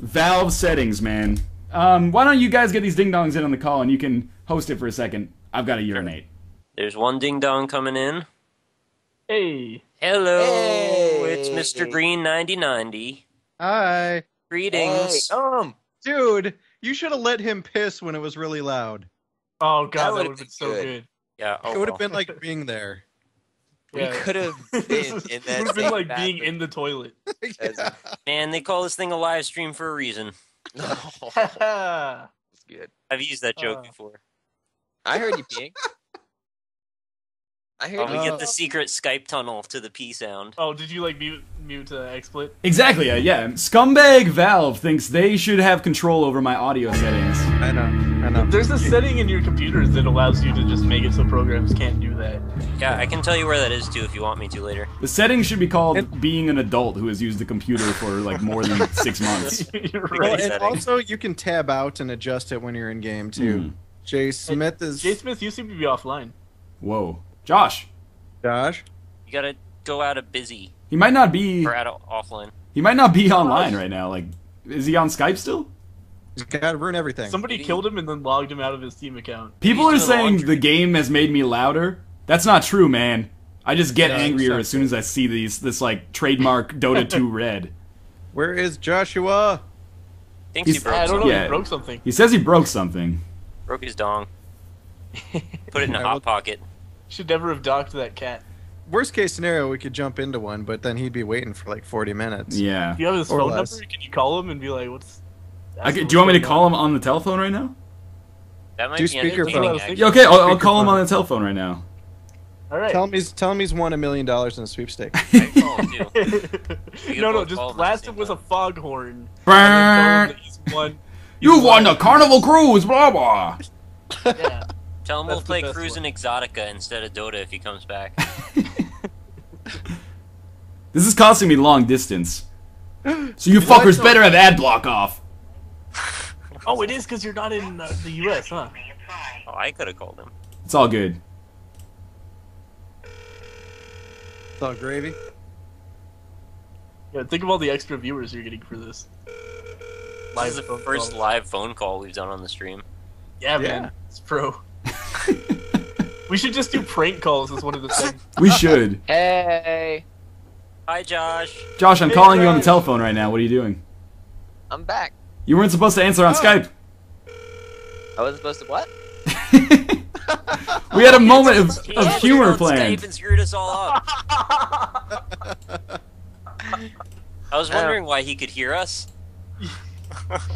Valve settings, man. Why don't you guys get these ding-dongs in on the call and you can host it for a second. I've got to urinate. There's one ding-dong coming in. Hey. Hello. Hey. It's Mr. Green 9090. Hi. Greetings. Hey. Dude, you should have let him piss when it was really loud. Oh, God, that would have been so good. Yeah. Oh, it would have been like being there. Yeah. We could have been in that. It would have been like being in the toilet. Yeah. Man, they call this thing a live stream for a reason. That's good. I've used that joke before. I heard you peeing. I heard you. We get the secret Skype tunnel to the P sound. Oh, did you like mute XSplit? Exactly. Yeah. Scumbag Valve thinks they should have control over my audio settings. I know. There's a setting in your computers that allows you to just make it so programs can't do that. Yeah, I can tell you where that is too if you want me to later. The setting should be called being an adult who has used the computer for like more than 6 months. You're right. And also, you can tab out and adjust it when you're in game too. Jay Smith is. Jay Smith, you seem to be offline. Whoa, Josh. Josh, you gotta go out of busy. He might not be. Or out of offline. He might not be online right now. Like, is he on Skype still? Gotta ruin everything. Somebody killed him and then logged him out of his Steam account. People are saying the game has made me louder. That's not true, man. I just get angrier as soon as I see this like trademark Dota 2 red. Where is Joshua? Thinks he broke something. I don't know. Yeah. He broke something. He says he broke something. Broke his dong. Put it in a hot pocket. Should never have docked that cat. Worst case scenario, we could jump into one, but then he'd be waiting for like 40 minutes. Yeah. Do you have his phone number? Can you call him and be like, what's... do you want me to call him on the telephone right now? That might be speakerphone. Yeah, okay, I'll call him on the telephone right now. All right. Tell him he's won $1 million in a sweepstakes. No, just blast him with a foghorn. You won the Carnival Cruise, blah blah. Yeah. Tell him we'll play Cruising Exotica instead of Dota if he comes back. This is costing me long distance. So you fuckers better have ad block off. Oh, it is because you're not in the U.S., huh? Oh, I could have called him. It's all good. It's all gravy. Yeah, think of all the extra viewers you're getting for this. This is the first live phone call we've done on the stream. Yeah, man. It's pro. We should just do prank calls as one of the things. We should. Hey. Hi, Josh. Josh, I'm calling you on the telephone right now. What are you doing? I'm back. You weren't supposed to answer on Skype. I wasn't supposed to what? We had a moment of humor planned. Skype and screwed us all up. I was wondering why he could hear us.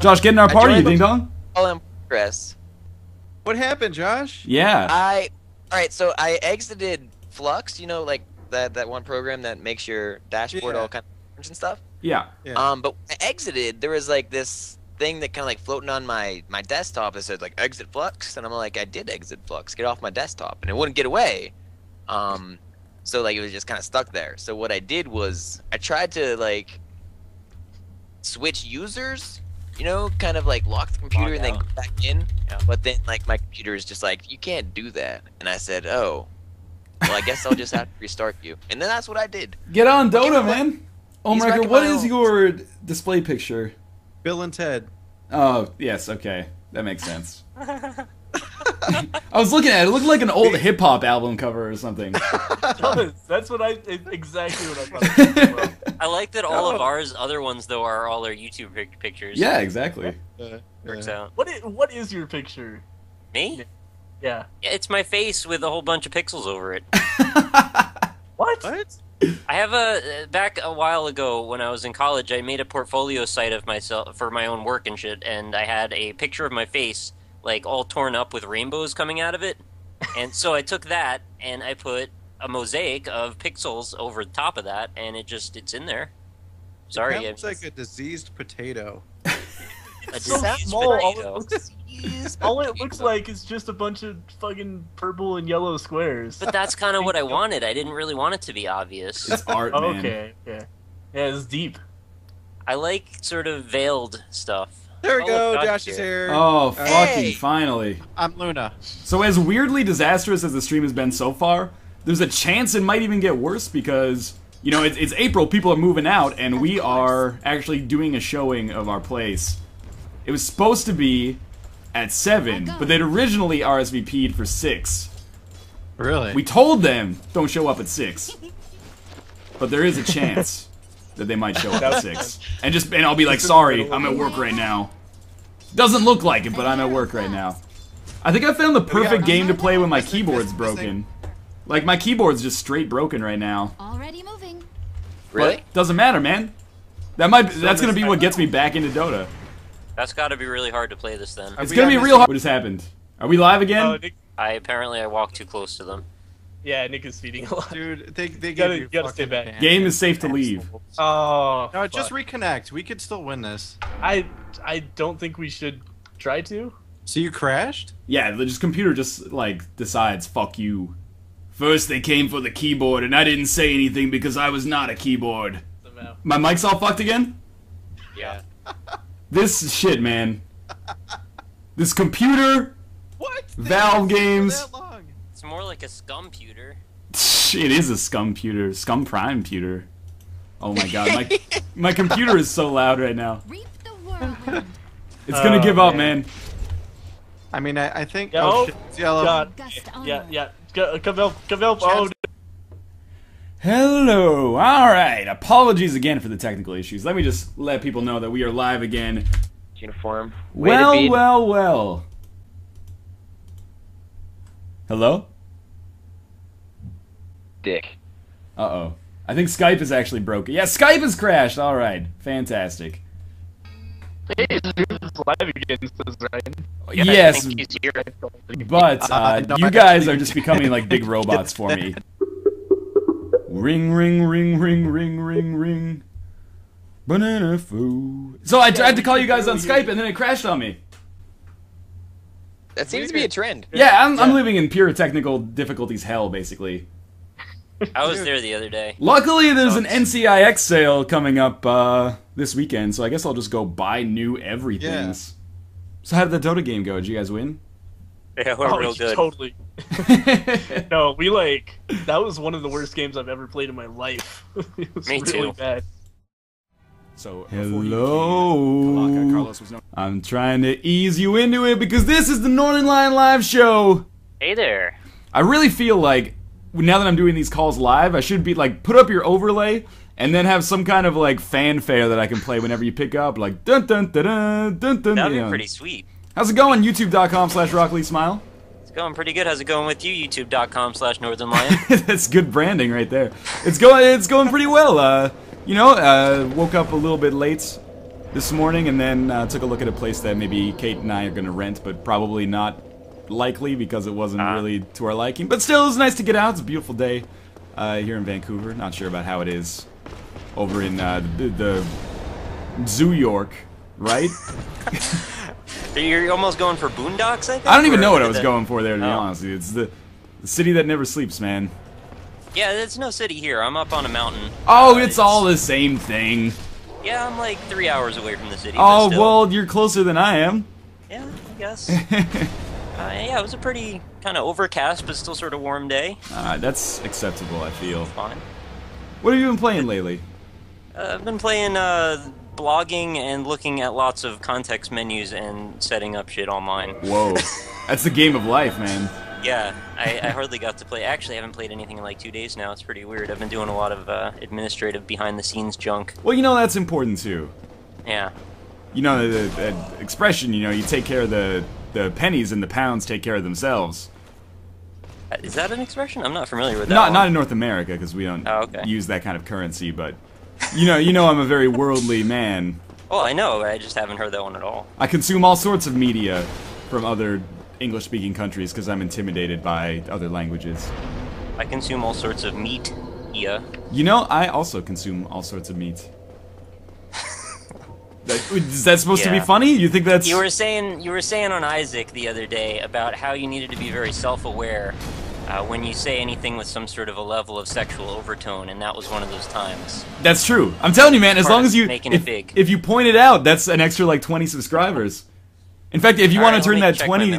Josh, get in our party, ding-dong. Call him Chris. What happened, Josh? Yeah. All right, so I exited Flux, you know, like that one program that makes your dashboard all kind of orange and stuff? Yeah. But when I exited, there was like this thing that kind of like floating on my desktop that said like exit Flux, and I'm like, I did exit Flux, get off my desktop, and it wouldn't get away, so like it was just kind of stuck there. So what I did was I tried to like switch users, you know, kind of like lock the computer and then go back in, but then like my computer is just like, you can't do that, and I said, oh, well, I guess I'll just have to restart you, and then that's what I did. Get on Dota, man. Oh my God, what is your display picture? Bill and Ted. Oh, yes, okay. That makes sense. I was looking at it. It looked like an old hip hop album cover or something. It does. That's what exactly what I thought. It was. I like that all of ours, other ones though, are all our YouTube pictures. Yeah, exactly. Works out. What is your picture? Me? Yeah. It's my face with a whole bunch of pixels over it. What? I have back a while ago when I was in college, I made a portfolio site of myself for my own work and shit, and I had a picture of my face, like, all torn up with rainbows coming out of it. And so I took that, and I put a mosaic of pixels over the top of that, and it's in there. Sorry. It looks like a diseased potato. All it looks like is just a bunch of fucking purple and yellow squares. But that's kind of what I wanted. I didn't really want it to be obvious. It's art, man. Okay, yeah. Yeah, it's deep. I like sort of veiled stuff. There we go, Josh is here. Oh, fucking finally. I'm Luna. So as weirdly disastrous as the stream has been so far, there's a chance it might even get worse because, you know, it's April, people are moving out, and we are actually doing a showing of our place. It was supposed to be at 7, but they'd originally RSVP'd for 6. Really? We told them, don't show up at 6. But there is a chance that they might show up at 6. And I'll be like, sorry, I'm at work right now. Doesn't look like it, but I'm at work right now. I think I found the perfect game to play when my keyboard's broken. Like, my keyboard's just straight broken right now. Already moving. Really? But doesn't matter, man. That's gonna be what gets me back into Dota. That's gotta be really hard to play this, then. It's gonna be real hard. What just happened? Are we live again? Apparently I walked too close to them. Yeah, Nick is feeding a lot. Dude, you gotta stay back. Game is safe to leave. Oh, no, just reconnect. We could still win this. I don't think we should try to. So you crashed? Yeah, the computer just, like, decides, fuck you. First they came for the keyboard, and I didn't say anything because I was not a keyboard. My mic's all fucked again? Yeah. This shit, man. This computer. What? Valve games. It's more like a scumputer. It is a scumputer. Scum prime pewter. Oh my god, my computer is so loud right now. It's gonna give up, man. I mean, I think. Yeah, oh, shit, yellow. God. Yeah. Come help! Come help! Oh. Hello! Alright, apologies again for the technical issues. Let me just let people know that we are live again. Uniform. Well. Hello? Dick. Uh-oh. I think Skype is actually broken. Yeah, Skype has crashed! Alright, fantastic. Please do this live again, says Ryan. Yes, but you guys are just becoming like big robots for me. Ring, ring, ring, ring, ring, ring, ring. Banana foo. So I tried to call you guys on Skype and then it crashed on me. That seems to be a trend. Yeah, I'm living in pure technical difficulties hell, basically. I was there the other day. Luckily, there's an NCIX sale coming up this weekend, so I guess I'll just go buy new everythings. Yeah. So how did the Dota game go? Did you guys win? Yeah, we're real good. Totally. No, that was one of the worst games I've ever played in my life. It was really bad. So, hello. I'm trying to ease you into it because this is the Northern Lion live show. Hey there. I really feel like now that I'm doing these calls live, I should be like, put up your overlay and then have some kind of like fanfare that I can play whenever you pick up, like dun dun dun dun dun dun. That'd be pretty sweet. How's it going? YouTube.com/Rockleysmile. It's going pretty good. How's it going with you? YouTube.com/Northern Lion. That's good branding right there. It's going pretty well. You know, woke up a little bit late this morning and then took a look at a place that maybe Kate and I are going to rent, but probably not likely because it wasn't really to our liking. But still, it's nice to get out. It's a beautiful day here in Vancouver. Not sure about how it is over in the Zoo York, right? You're almost going for Boondocks, I think? I don't even know what I was going for there, to be honest. It's the city that never sleeps, man. Yeah, there's no city here. I'm up on a mountain. Oh, it's all the same thing. Yeah, I'm like 3 hours away from the city. Oh, well, you're closer than I am. Yeah, I guess. Yeah, it was a pretty kind of overcast, but still sort of warm day. That's acceptable, I feel. Fine. What have you been playing lately? I've been playing blogging and looking at lots of context menus and setting up shit online. Whoa. That's the game of life, man. Yeah, I hardly got to play. Actually, I haven't played anything in like 2 days now. It's pretty weird. I've been doing a lot of administrative behind-the-scenes junk. Well, you know, that's important, too. Yeah. You know, the expression, you know, you take care of the pennies and the pounds take care of themselves. Is that an expression? I'm not familiar with that. Not in North America, because we don't use that kind of currency, but... You know I'm a very worldly man. Oh, I know. I just haven't heard that one at all. I consume all sorts of media from other English-speaking countries because I'm intimidated by other languages. I consume all sorts of meat, yeah. You know, I also consume all sorts of meat. Is that supposed to be funny? You think that's... You were saying on Isaac the other day about how you needed to be very self-aware when you say anything with some sort of a level of sexual overtone, and that was one of those times. That's true. I'm telling you, man, as long as you... If you point it out, that's an extra, like, 20 subscribers. In fact, if you want to turn that 20...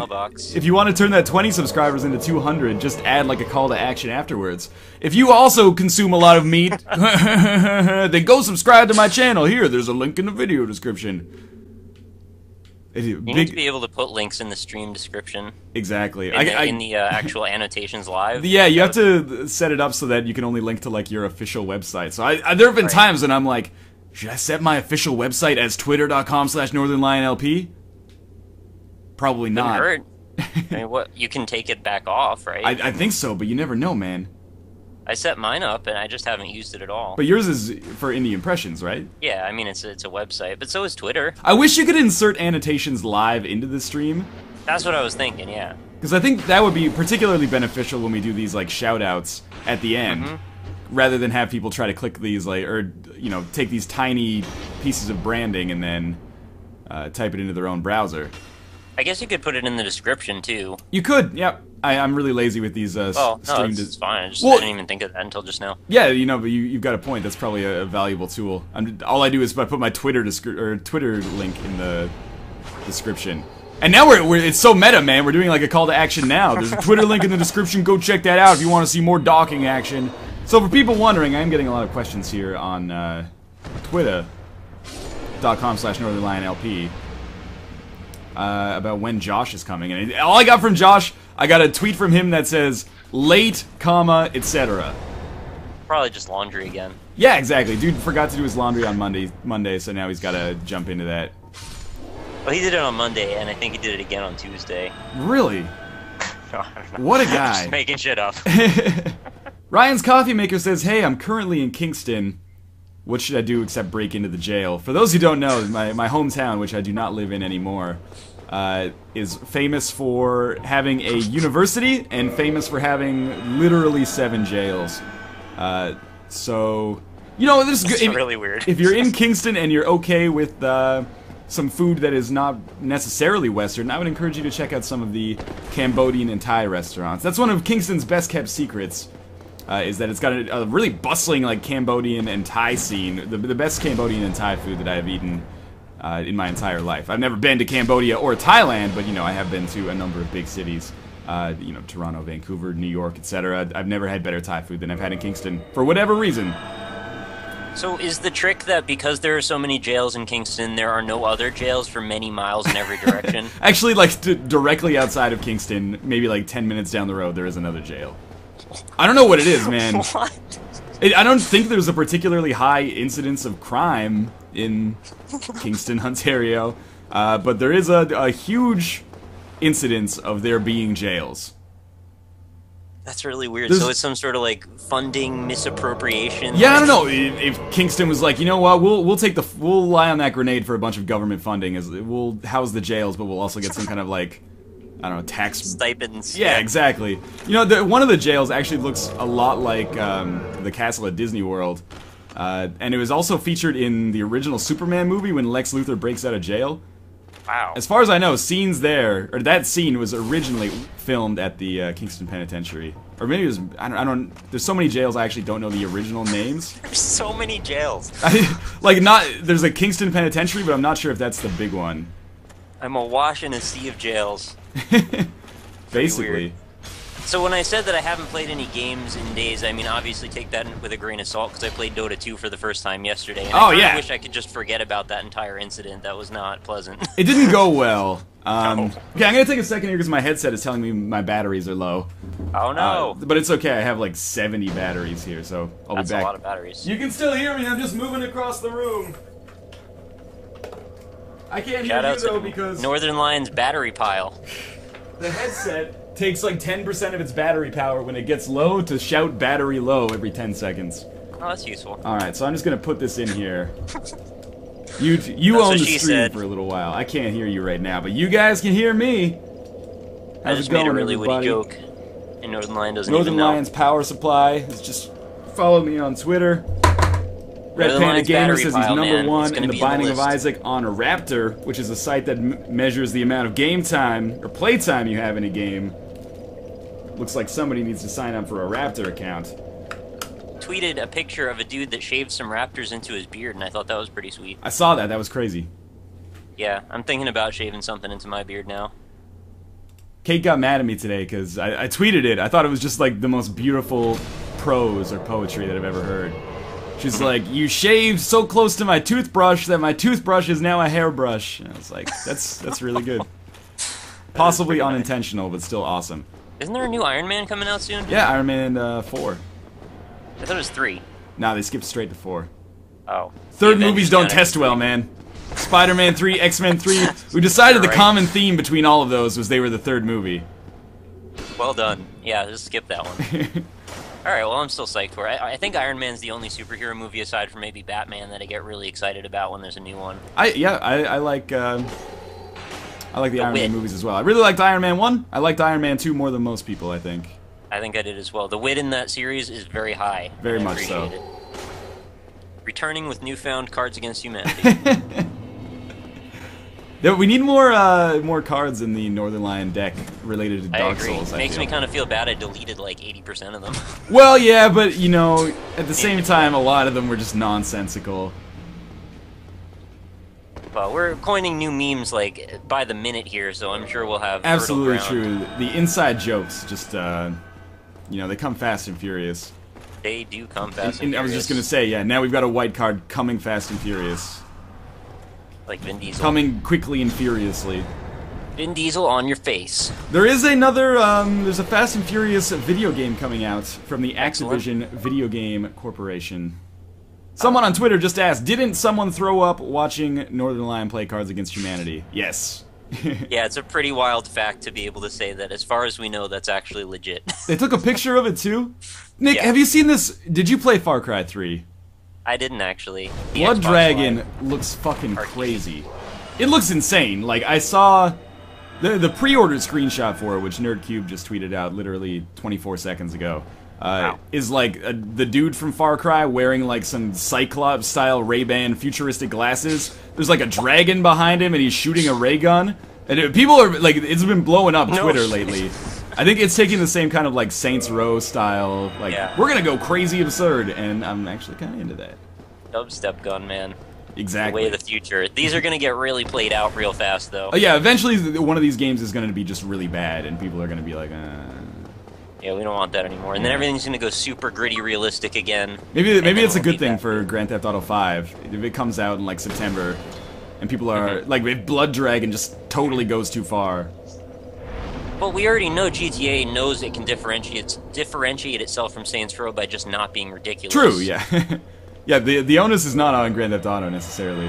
If you want to turn that 20 subscribers into 200, just add, like, a call to action afterwards. If you also consume a lot of meat, then go subscribe to my channel. Here, there's a link in the video description. You need to be able to put links in the stream description. Exactly. In the actual annotations live. Yeah, you have to set it up so that you can only link to, like, your official website. So there have been times when I'm like, should I set my official website as twitter.com/northernlionlp? Probably not. Couldn't hurt. I mean, what, you can take it back off, right? I think so, but you never know, man. I set mine up, and I just haven't used it at all. But yours is for indie impressions, right? Yeah, I mean, it's a website, but so is Twitter. I wish you could insert annotations live into the stream. That's what I was thinking, yeah. Because I think that would be particularly beneficial when we do these, like, shout-outs at the end, rather than have people try to click these, like, or, you know, take these tiny pieces of branding and then type it into their own browser. I guess you could put it in the description, too. You could, yep. I'm really lazy with these stream... it's fine. I didn't even think of that until just now. Yeah, you know, but you've got a point. That's probably a valuable tool. All I do is I put my Twitter link in the description. And now it's so meta, man. We're doing like a call to action now. There's a Twitter link in the description. Go check that out if you want to see more docking action. So for people wondering, I am getting a lot of questions here on Twitter.com/NorthernLionLP about when Josh is coming. And all I got from Josh... I got a tweet from him that says, late, comma, etc. Probably just laundry again. Yeah, exactly. Dude forgot to do his laundry on Monday, so now he's got to jump into that. Well, he did it on Monday, and I think he did it again on Tuesday. Really? No, I don't know. What a guy. Just making shit up. Ryan's Coffee Maker says, hey, I'm currently in Kingston. What should I do except break into the jail? For those who don't know, my hometown, which I do not live in anymore, is famous for having a university and famous for having literally 7 jails. So, you know, this is really weird. If you're in Kingston and you're okay with some food that is not necessarily Western, I would encourage you to check out some of the Cambodian and Thai restaurants. That's one of Kingston's best-kept secrets, is that it's got a really bustling, like, Cambodian and Thai scene. The best Cambodian and Thai food that I have eaten in my entire life. I've never been to Cambodia or Thailand, but, you know, I have been to a number of big cities. You know, Toronto, Vancouver, New York, etc. I've never had better Thai food than I've had in Kingston, for whatever reason. So is the trick that because there are so many jails in Kingston, there are no other jails for many miles in every direction? Actually, like, directly outside of Kingston, maybe like 10 minutes down the road, there is another jail. I don't know what it is, man. What? I don't think there's a particularly high incidence of crime in Kingston, Ontario, but there is a huge incidence of there being jails. That's really weird. So it's some sort of, like, funding misappropriation? Yeah, I don't know. If Kingston was like, you know what, we'll lie on that grenade for a bunch of government funding. We'll house the jails, but we'll also get some kind of, like, I don't know, tax... stipends. Yeah, exactly. You know, one of the jails actually looks a lot like the castle at Disney World. And it was also featured in the original Superman movie when Lex Luthor breaks out of jail. Wow. As far as I know, that scene was originally filmed at the Kingston Penitentiary. Or maybe it was, there's so many jails I actually don't know the original names. There's so many jails. There's a Kingston Penitentiary, but I'm not sure if that's the big one. I'm awash in a sea of jails. Basically. So when I said that I haven't played any games in days, I mean, obviously take that with a grain of salt, because I played Dota 2 for the first time yesterday. And I wish I could just forget about that entire incident. That was not pleasant. It didn't go well. Okay, I'm going to take a second here because my headset is telling me my batteries are low. Oh, no. But it's okay. I have like 70 batteries here, so I'll be back. That's a lot of batteries. You can still hear me. I'm just moving across the room. I can't hear you, though, because... Northern Lion's battery pile. The headset takes like 10% of its battery power when it gets low to shout battery low every 10 seconds. Oh, that's useful. Alright, so I'm just going to put this in here. You own the stream for a little while. I can't hear you right now, but you guys can hear me. I just made a really witty joke, and Northern Lion doesn't even know. Northern Lion's power supply is just... Follow me on Twitter. Red Panda Gamer says he's number one in the Binding of Isaac on a Raptor, which is a site that measures the amount of game time, or play time you have in a game. Looks like somebody needs to sign up for a Raptor account. Tweeted a picture of a dude that shaved some raptors into his beard, and I thought that was pretty sweet. I saw that. That was crazy. Yeah, I'm thinking about shaving something into my beard now. Kate got mad at me today because I tweeted it. I thought it was just like the most beautiful prose or poetry that I've ever heard. She's like, you shaved so close to my toothbrush that my toothbrush is now a hairbrush. And I was like, that's really good. Possibly unintentional, but still awesome. Isn't there a new Iron Man coming out soon? Yeah, Iron Man 4. I thought it was 3. Nah, they skipped straight to 4. Oh. Third movies don't test well, man. Spider-Man 3, X-Men 3. We decided the common theme between all of those was they were the third movie. Well done. Yeah, just skip that one. Alright, well, I'm still psyched for it. I think Iron Man's the only superhero movie aside from maybe Batman that I get really excited about when there's a new one. I like the Iron Man movies as well. I really liked Iron Man 1. I liked Iron Man 2 more than most people, I think. I think I did as well. The wit in that series is very high. Very much so. Returning with newfound Cards Against Humanity. We need more cards in the Northern Lion deck related to Dark Souls. It makes me kind of feel bad I deleted like 80% of them. Well, yeah, but, you know, at the same time, a lot of them were just nonsensical. Well, we're coining new memes, like, by the minute here, so I'm sure we'll have... Absolutely true. The inside jokes just, you know, they come fast and furious. They do come fast and furious. I was just going to say, yeah, now we've got a white card coming fast and furious. Like Vin Diesel. Coming quickly and furiously. Vin Diesel on your face. There is another, there's a Fast and Furious video game coming out from the Activision Video Game Corporation. Someone on Twitter just asked, didn't someone throw up watching Northern Lion play Cards Against Humanity? Yes. Yeah, it's a pretty wild fact to be able to say that. As far as we know, that's actually legit. They took a picture of it too? Nick, have you seen this? Did you play Far Cry 3? I didn't actually. Blood Dragon looks fucking crazy. It looks insane. Like, I saw the pre-order screenshot for it, which NerdCube just tweeted out literally 24 seconds ago. Is like the dude from Far Cry wearing like some Cyclops-style Ray-Ban futuristic glasses. There's like a dragon behind him and he's shooting a ray gun. And people are like, it's been blowing up Twitter lately. I think it's taking the same kind of, like, Saints Row style, like, we're gonna go crazy absurd, and I'm actually kinda into that. Dubstep gun, man. Exactly. The way of the future. These are gonna get really played out real fast, though. Oh, yeah, eventually one of these games is gonna be just really bad, and people are gonna be like, yeah, we don't want that anymore. And then everything's gonna go super gritty realistic again. Maybe it's a good thing for Grand Theft Auto 5, if it comes out in, like, September, and people are, like, if Blood Dragon just totally goes too far. Well, we already know GTA knows it can differentiate itself from Saints Row by just not being ridiculous. True, yeah. Yeah, the onus is not on Grand Theft Auto, necessarily.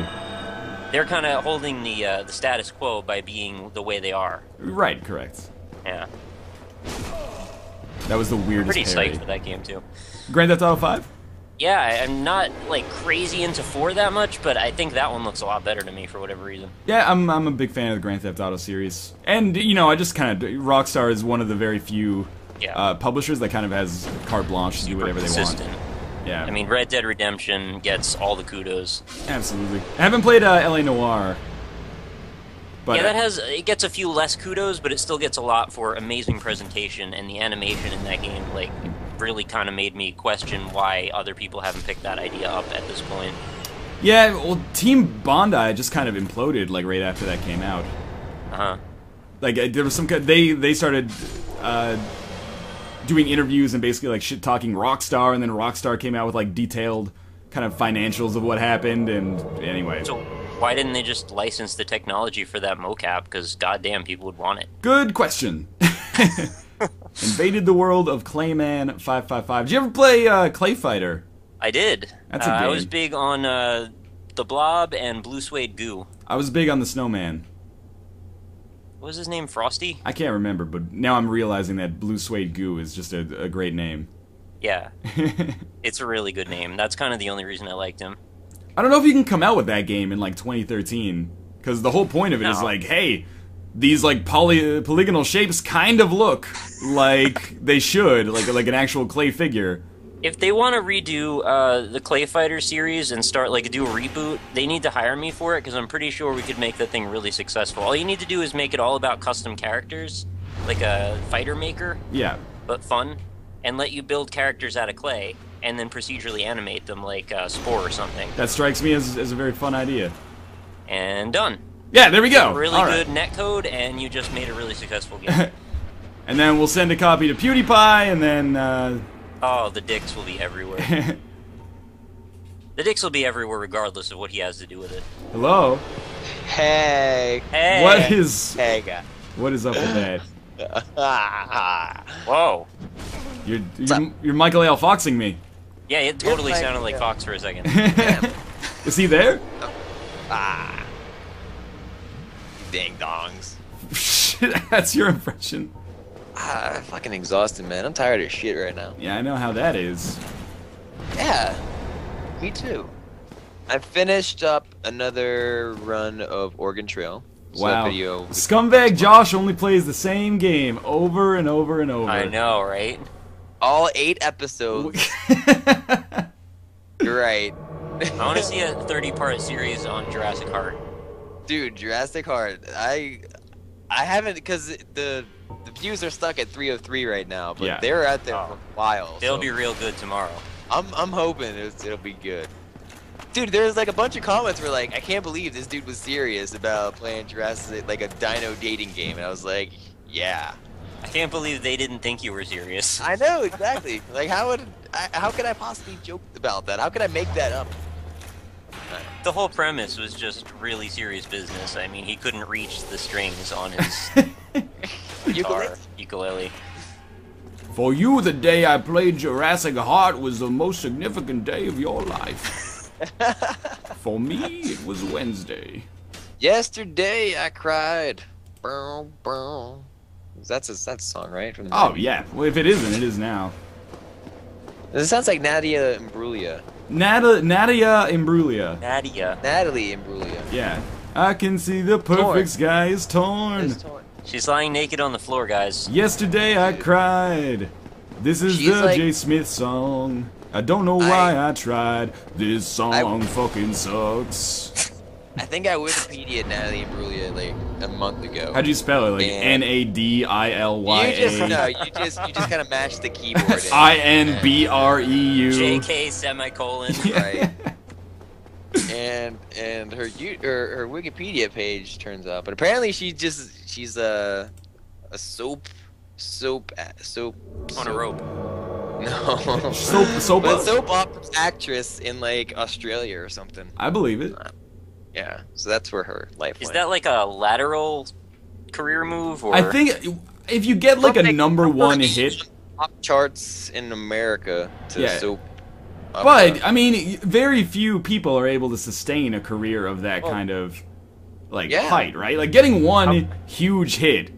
They're kind of holding the status quo by being the way they are. Right, correct. Yeah. That was the weirdest parry. Pretty psyched for that game, too. Grand Theft Auto 5? Yeah, I'm not, like, crazy into 4 that much, but I think that one looks a lot better to me for whatever reason. Yeah, I'm a big fan of the Grand Theft Auto series. And, you know, I just kind of... Rockstar is one of the very few publishers that kind of has carte blanche to do whatever they want. Yeah. I mean, Red Dead Redemption gets all the kudos. Absolutely. I haven't played L.A. Noire. But yeah, that has... It gets a few less kudos, but it still gets a lot for amazing presentation, and the animation in that game, like... really kind of made me question why other people haven't picked that idea up at this point. Yeah, well, Team Bondi just kind of imploded, like, right after that came out. Like, there was some... They started doing interviews and basically like shit talking Rockstar, and then Rockstar came out with like detailed kind of financials of what happened. And anyway, so why didn't they just license the technology for that mocap? Because goddamn, people would want it. Good question. Invaded the world of Clayman 555. Did you ever play Clay Fighter? I did. That's a game. I was big on the Blob and Blue Suede Goo. I was big on the Snowman. What was his name? Frosty? I can't remember, but now I'm realizing that Blue Suede Goo is just a great name. Yeah. It's a really good name. That's kind of the only reason I liked him. I don't know if you can come out with that game in like 2013, because the whole point of it is like, hey, these like polygonal shapes kind of look like they should, like an actual clay figure. If they want to redo the Clay Fighter series and start like do a reboot, they need to hire me for it, because I'm pretty sure we could make the thing really successful. All you need to do is make it all about custom characters, like a fighter maker. Yeah. But fun, and let you build characters out of clay and then procedurally animate them like Spore or something. That strikes me as a very fun idea. And done. Yeah, there we go. Really good netcode, and you just made a really successful game. And then we'll send a copy to PewDiePie, and then. Oh, the dicks will be everywhere. The dicks will be everywhere regardless of what he has to do with it. Hello? Hey. Hey. What is... Hey, guy. What is up with that? Whoa. You're Michael L. Foxing me. Yeah, it totally sounded like Fox for a second. Is he there? Ah. Ding dongs. Shit, that's your impression. I'm fucking exhausted, man. I'm tired of shit right now. Yeah, I know how that is. Yeah, me too. I finished up another run of Oregon Trail. Wow. Scumbag Josh only plays the same game over and over and over. I know, right? All 8 episodes. You're right. I want to see a 30-part series on Jurassic Heart. Dude, Jurassic Heart. I haven't, because the views are stuck at 303 right now, but they're out there for a while. They'll be real good tomorrow. I'm hoping it'll be good. Dude, there's like a bunch of comments where like, I can't believe this dude was serious about playing Jurassic, like a dino dating game, and I was like, yeah. I can't believe they didn't think you were serious. I know, exactly. Like, how could I possibly joke about that? How could I make that up? The whole premise was just really serious business. I mean, he couldn't reach the strings on his ukulele. For you, the day I played Jurassic Heart was the most significant day of your life. For me, it was Wednesday. Yesterday, I cried. Boom, boom. That's a song, right? From the movie. Yeah. Well, if it isn't, it is now. This sounds like Nadia Imbruglia. Nadia Imbruglia. Natalie Imbruglia. Yeah. I can see the perfect sky is torn. She's lying naked on the floor, guys. Yesterday I cried. This is the J. Smith song. I don't know why I tried. This song fucking sucks. I think I Wikipedia'd Natalie Imbruglia like a month ago. How'd you spell it? Like N-A-D-I-L-Y-A? You just kind of mashed the keyboard. I-N-B-R-E-U. J-K semicolon. Right. And her Wikipedia page turns up, but apparently she's a soap on a rope. No. soap opera actress in like Australia or something. I believe it. Yeah, so that's where her life went. Is that like a lateral career move? Or I think if you get like a number 1 hit, top charts in America to soap. But I mean, very few people are able to sustain a career of that kind of like height, right? Like getting one huge hit,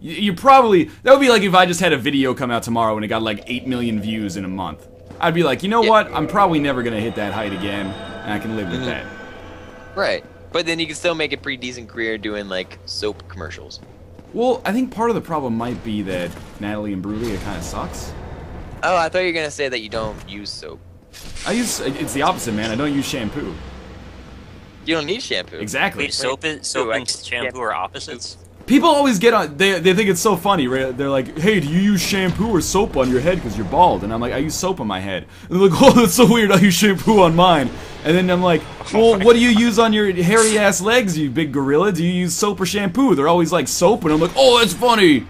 you probably that would be like if I just had a video come out tomorrow and it got like 8 million views in a month. I'd be like, you know what? I'm probably never gonna hit that height again, and I can live with that. Right, but then you can still make a pretty decent career doing like soap commercials. Well, I think part of the problem might be that Natalie Imbruglia kind of sucks. Oh, I thought you were gonna say that you don't use soap. It's the opposite, man. I don't use shampoo. You don't need shampoo. Exactly. Wait, soap and shampoo are opposites. People always get on. They think it's so funny. Right? They're like, "Hey, do you use shampoo or soap on your head because you're bald?" And I'm like, "I use soap on my head." And they're like, "Oh, that's so weird. I use shampoo on mine." And then I'm like, "Well, what do you use on your hairy ass legs, you big gorilla? Do you use soap or shampoo?" They're always like, "Soap," and I'm like, "Oh, that's funny."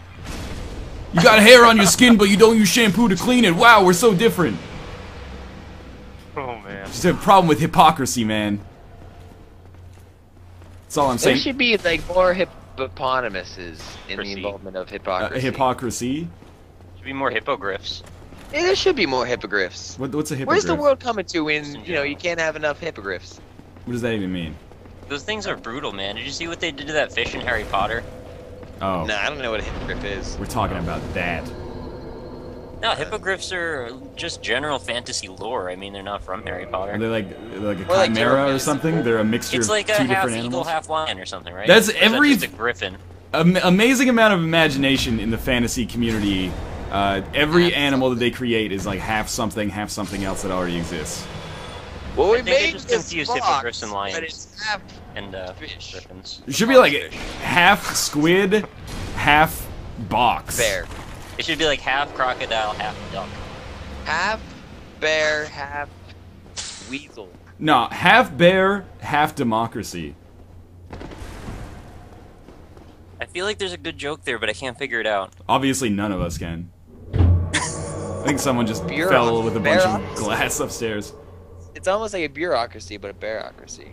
You got hair on your skin, but you don't use shampoo to clean it. Wow, we're so different. Oh, man. Just a problem with hypocrisy, man. That's all I'm saying. There should be, like, more hippoponymuses in the involvement of hypocrisy. Hypocrisy? Should be more hippogriffs. Yeah, there should be more hippogriffs. What's a hippogriff? Where's the world coming to when, you know, you can't have enough hippogriffs? What does that even mean? Those things are brutal, man. Did you see what they did to that fish in Harry Potter? Oh. Nah, I don't know what a hippogriff is. We're talking about that. No, hippogriffs are just general fantasy lore. I mean, they're not from Harry Potter. They're like a chimera or something? They're a mixture of two different animals? It's like a half eagle, half lion or something, right? That's every... It's a griffin. Amazing amount of imagination in the fantasy community. Every animal that they create is like half something else that already exists. Well, we made just confused hippogriffs and lions, but it's half and fish. It should be like half squid, half box. Bear. It should be like half crocodile, half duck. Half bear, half weasel. No, half bear, half democracy. I feel like there's a good joke there, but I can't figure it out. Obviously, none of us can. I think someone just fell with a bunch of glass upstairs. It's almost like a bureaucracy, but a barocracy.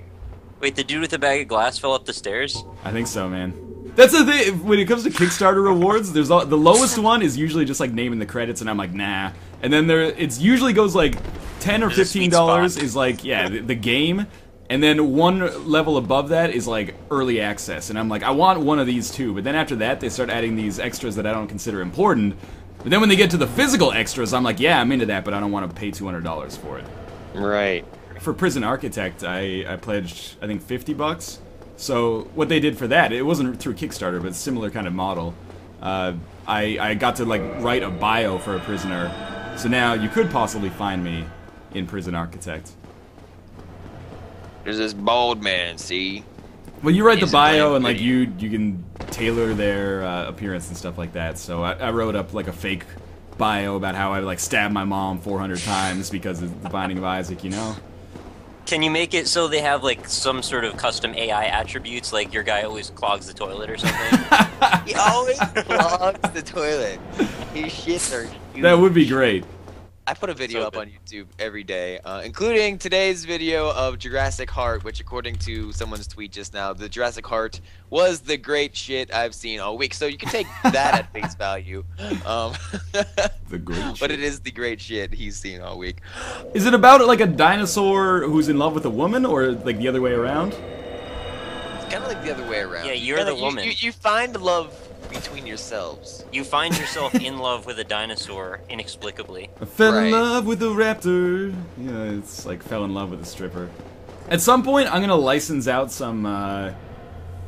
Wait, the dude with the bag of glass fell up the stairs? I think so, man. That's the thing. When it comes to Kickstarter rewards, there's all, the lowest one is usually just like naming the credits, and I'm like, nah. And then there, it's usually goes like $10 or $15 is like, yeah, the game. And then one level above that is like early access, and I'm like, I want one of these too. But then after that, they start adding these extras that I don't consider important. But then when they get to the physical extras, I'm like, yeah, I'm into that, but I don't want to pay $200 for it. Right. For Prison Architect, I pledged, I think, $50. So what they did for that, it wasn't through Kickstarter, but similar kind of model. I got to like write a bio for a prisoner, so now you could possibly find me in Prison Architect. There's this bald man, see? Well, you write the bio and like you can tailor their appearance and stuff like that. So I wrote up like a fake bio about how I like stabbed my mom 400 times because of the Binding of Isaac, you know? Can you make it so they have like some sort of custom AI attributes, like your guy always clogs the toilet or something? He always clogs the toilet. His shits are huge. That would be great. I put a video up on YouTube every day, including today's video of Jurassic Heart, which according to someone's tweet just now, the Jurassic Heart was the great shit I've seen all week. So you can take that at face value. The great shit. But it is the great shit he's seen all week. Is it about like a dinosaur who's in love with a woman, or like the other way around? It's kind of like the other way around. Yeah, you're kinda the woman. You find love between yourselves. You find yourself in love with a dinosaur inexplicably. I fell in love with a raptor. You know, it's like fell in love with a stripper. At some point, I'm gonna license out some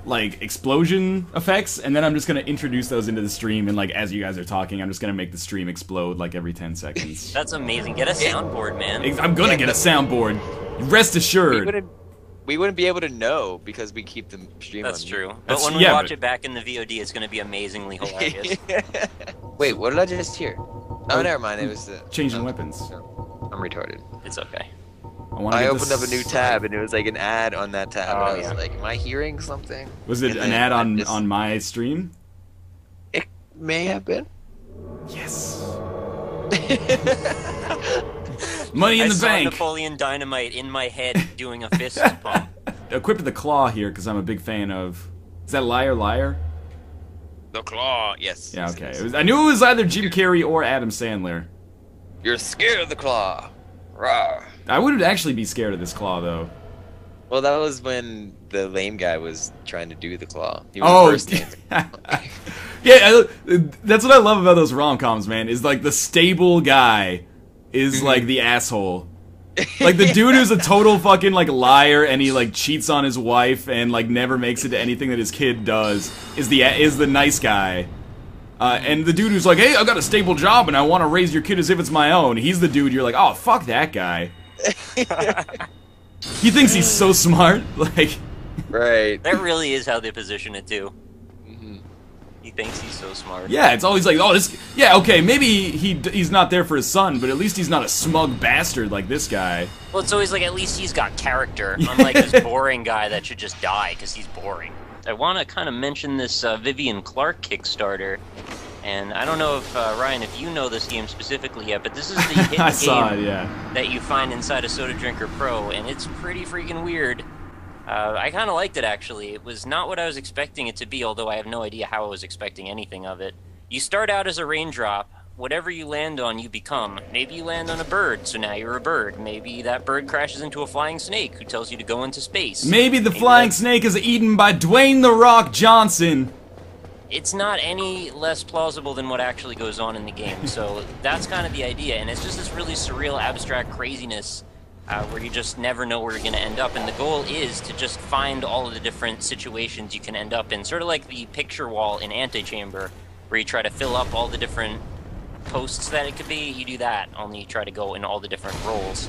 like explosion effects, and then I'm just gonna introduce those into the stream. And like as you guys are talking, I'm just gonna make the stream explode like every 10 seconds. That's amazing. Get a soundboard, man. I'm gonna get a soundboard. Rest assured. We wouldn't be able to know because we keep the stream on. That's true. But when we watch it back in the VOD, it's going to be amazingly hilarious. Wait, what did I just hear? Oh, never mind. It was the... Changing weapons. No, I'm retarded. It's okay. I opened up a new tab, and it was like an ad on that tab. Oh, and I was like, am I hearing something? Was it an ad on my stream? It may have been. Yes. Money in the bank. I saw Napoleon Dynamite in my head doing a fist pump. Equipped the claw here because I'm a big fan of. Is that Liar Liar? The Claw, yes. Yeah, okay. It was, I knew it was either Jim Carrey or Adam Sandler. You're scared of the claw. Rawr. I wouldn't actually be scared of this claw though. Well, that was when the lame guy was trying to do the claw. He was that's what I love about those rom-coms, man. Is like the stable guy is like the asshole. Like the dude who's a total fucking like liar and he like cheats on his wife and like never makes it to anything that his kid does is the nice guy. And the dude who's like, hey, I got a stable job and I want to raise your kid as if it's my own. He's the dude you're like, oh, fuck that guy. He thinks he's so smart. Like, right. That really is how they position it too. He thinks he's so smart. Yeah, it's always like, oh, this... Yeah, okay, maybe he's not there for his son, but at least he's not a smug bastard like this guy. Well, it's always like, at least he's got character, unlike this boring guy that should just die because he's boring. I want to kind of mention this Vivian Clarke Kickstarter. And I don't know if, Ryan, if you know this game specifically yet, but this is the hidden game that you find inside of Soda Drinker Pro, and it's pretty freaking weird. I kind of liked it, actually. It was not what I was expecting it to be, although I have no idea how I was expecting anything of it. You start out as a raindrop. Whatever you land on, you become. Maybe you land on a bird, so now you're a bird. Maybe that bird crashes into a flying snake who tells you to go into space. Maybe the flying snake is eaten by Dwayne "The Rock" Johnson. It's not any less plausible than what actually goes on in the game, so that's kind of the idea. And it's just this really surreal, abstract craziness where you just never know where you're going to end up. And the goal is to just find all of the different situations you can end up in, sort of like the picture wall in Antechamber, where you try to fill up all the different posts that it could be. You do that, only you try to go in all the different roles.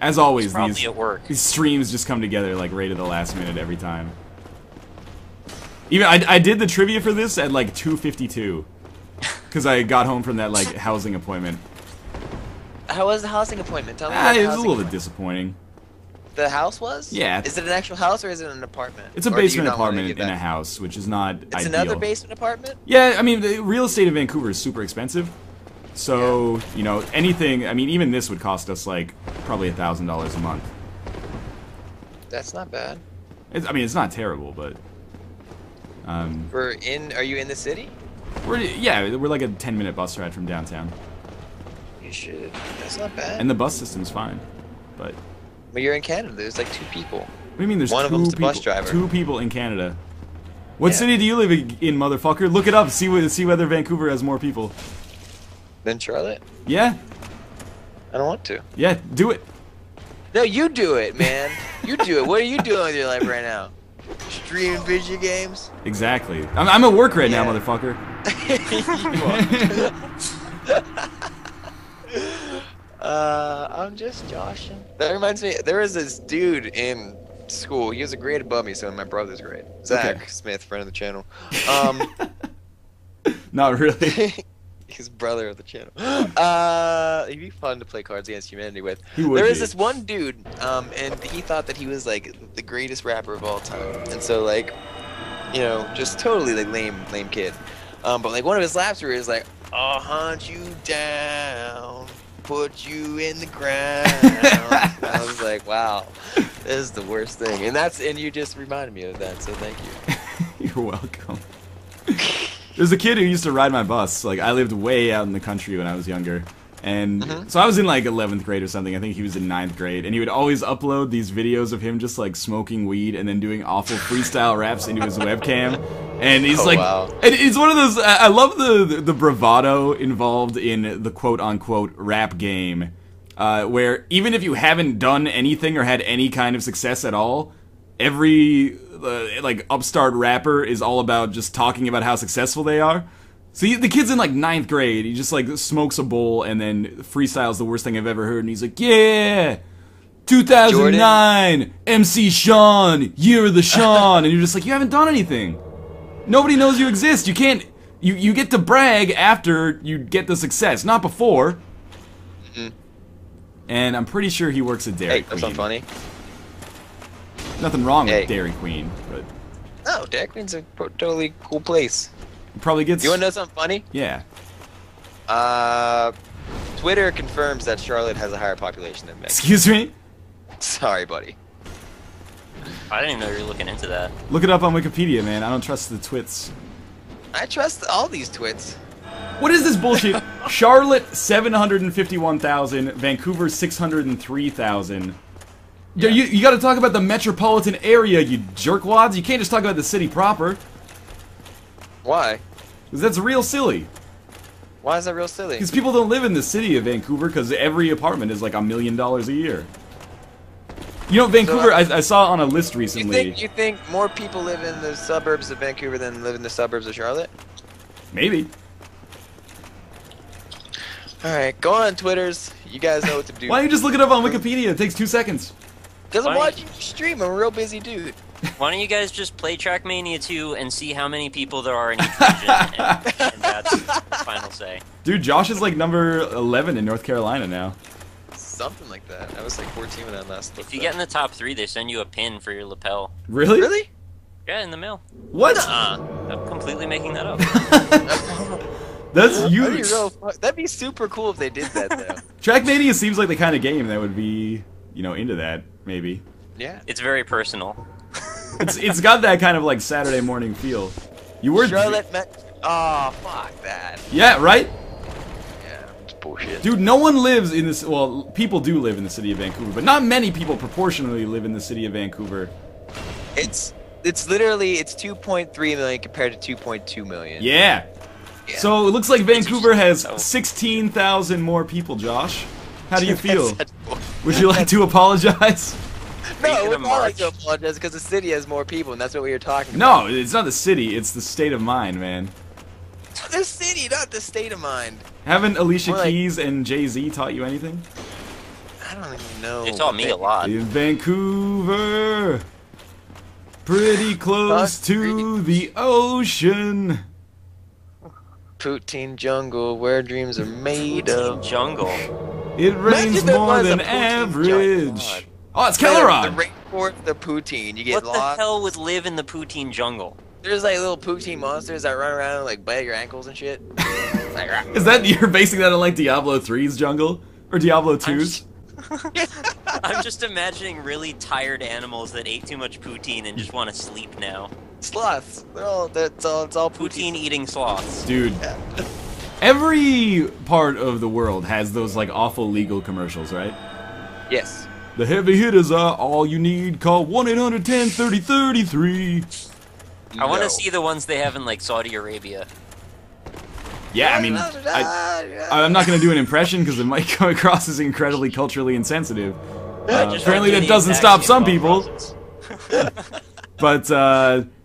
As always, these streams just come together like right at the last minute every time. Even I did the trivia for this at like 2:52 because I got home from that like housing appointment. How was the housing appointment? Tell me about it was a little bit disappointing. The house was? Yeah. Is it an actual house or is it an apartment? It's a basement apartment in a house, which is not ideal. It's another basement apartment? Yeah, I mean, the real estate in Vancouver is super expensive. So, you know, anything, I mean, even this would cost us, like, probably $1,000 a month. That's not bad. It's, I mean, it's not terrible, but... We're in, are you in the city? We're like a 10-minute bus ride from downtown. You should, that's not bad. And the bus system's fine, but... But you're in Canada, there's like two people. What do you mean there's two people? One of them's the bus driver. Two people in Canada. What city do you live in, motherfucker? Look it up, see whether Vancouver has more people. Then Charlotte? Yeah. I don't want to. Yeah, do it. No, you do it, man. You do it. What are you doing with your life right now? Streaming video games? Exactly. I'm at work right now, motherfucker. I'm just joshing. That reminds me, there was this dude in school. He was a grade above me, so in my brother's grade. Zach Smith, friend of the channel. Not really. His brother of the channel. It'd be fun to play Cards Against Humanity with. There is this one dude, and he thought that he was like the greatest rapper of all time, and so like, you know, just totally like lame kid. But like one of his laps where he was like, "I'll hunt you down, put you in the ground." I was like, wow, this is the worst thing, and you just reminded me of that, so thank you. You're welcome. There's a kid who used to ride my bus. Like, I lived way out in the country when I was younger. And so I was in, like, 11th grade or something. I think he was in 9th grade. And he would always upload these videos of him just, like, smoking weed and then doing awful freestyle raps into his webcam. And he's and it's one of those... I love the bravado involved in the quote-unquote rap game. Where even if you haven't done anything or had any kind of success at all, every... like upstart rapper is all about just talking about how successful they are. So the kid's in like 9th grade. He just like smokes a bowl and then freestyles the worst thing I've ever heard. And he's like, "Yeah, 2009, Jordan. MC Sean, year of the Sean." And you're just like, you haven't done anything. Nobody knows you exist. You can't. You get to brag after you get the success, not before. Mm-hmm. And I'm pretty sure he works at Dairy Queen. Hey, that's not funny. Nothing wrong with Dairy Queen, but... No, Dairy Queen's a totally cool place. It probably gets... You wanna know something funny? Yeah. Twitter confirms that Charlotte has a higher population than Mexico. Excuse me? Sorry, buddy. I didn't even know you were looking into that. Look it up on Wikipedia, man. I don't trust the twits. I trust all these twits. What is this bullshit? Charlotte, 751,000. Vancouver, 603,000. Yeah. You gotta talk about the metropolitan area, you jerkwads. You can't just talk about the city proper. Why? Because that's real silly. Why is that real silly? Because people don't live in the city of Vancouver because every apartment is like $1 million a year. You know, Vancouver, so I saw on a list recently... You think more people live in the suburbs of Vancouver than live in the suburbs of Charlotte? Maybe. Alright, go on, Twitters. You guys know what to do. Why don't you just look it up on Wikipedia? It takes 2 seconds. Because I'm watching your stream, I'm a real busy dude. Why don't you guys just play Trackmania 2 and see how many people there are in each region, and that's the final say. Dude, Josh is like number 11 in North Carolina now. Something like that. I was like 14 when I last looked. If you get in the top 3, they send you a pin for your lapel. Really? Really? Yeah, in the mail. What? I'm completely making that up. That's huge. That'd be super cool if they did that, though. Trackmania seems like the kind of game that would be, you know, into that, maybe. Yeah. It's very personal. It's got that kind of, like, Saturday morning feel. You were... Charlotte met... Oh, fuck that. Yeah, right? Yeah, it's bullshit. Dude, no one lives in this... Well, people do live in the city of Vancouver, but not many people proportionally live in the city of Vancouver. It's literally... It's 2.3 million compared to 2.2 million. Yeah. Yeah. So it looks like Vancouver has 16,000 more people, Josh. How do you feel? Would you like to apologize? No, we're not like to apologize because the city has more people, and that's what we were talking about. No, it's not the city. It's the state of mind, man. The city, not the state of mind. Haven't Alicia Keys and Jay-Z taught you anything? I don't even know. They taught me a lot. In Vancouver, pretty close to the ocean. Poutine jungle, where dreams are made of. Jungle. It rains more than average. Oh, it's Kellerod. The rainforest, the poutine. You get lost. What the hell would live in the poutine jungle? There's like little poutine monsters that run around and like bite your ankles and shit. Is that you're basing that on like Diablo 3's jungle or Diablo 2's? I'm just imagining really tired animals that ate too much poutine and just want to sleep now. Sloths. It's all poutine eating sloths. Dude. Yeah. Every part of the world has those like awful legal commercials, right? Yes. The heavy hitters are all you need. Call 1-800-10-30-33. I want to see the ones they have in like Saudi Arabia. Yeah, I mean, I'm not going to do an impression because it might come across as incredibly culturally insensitive. Apparently that doesn't stop some people. But,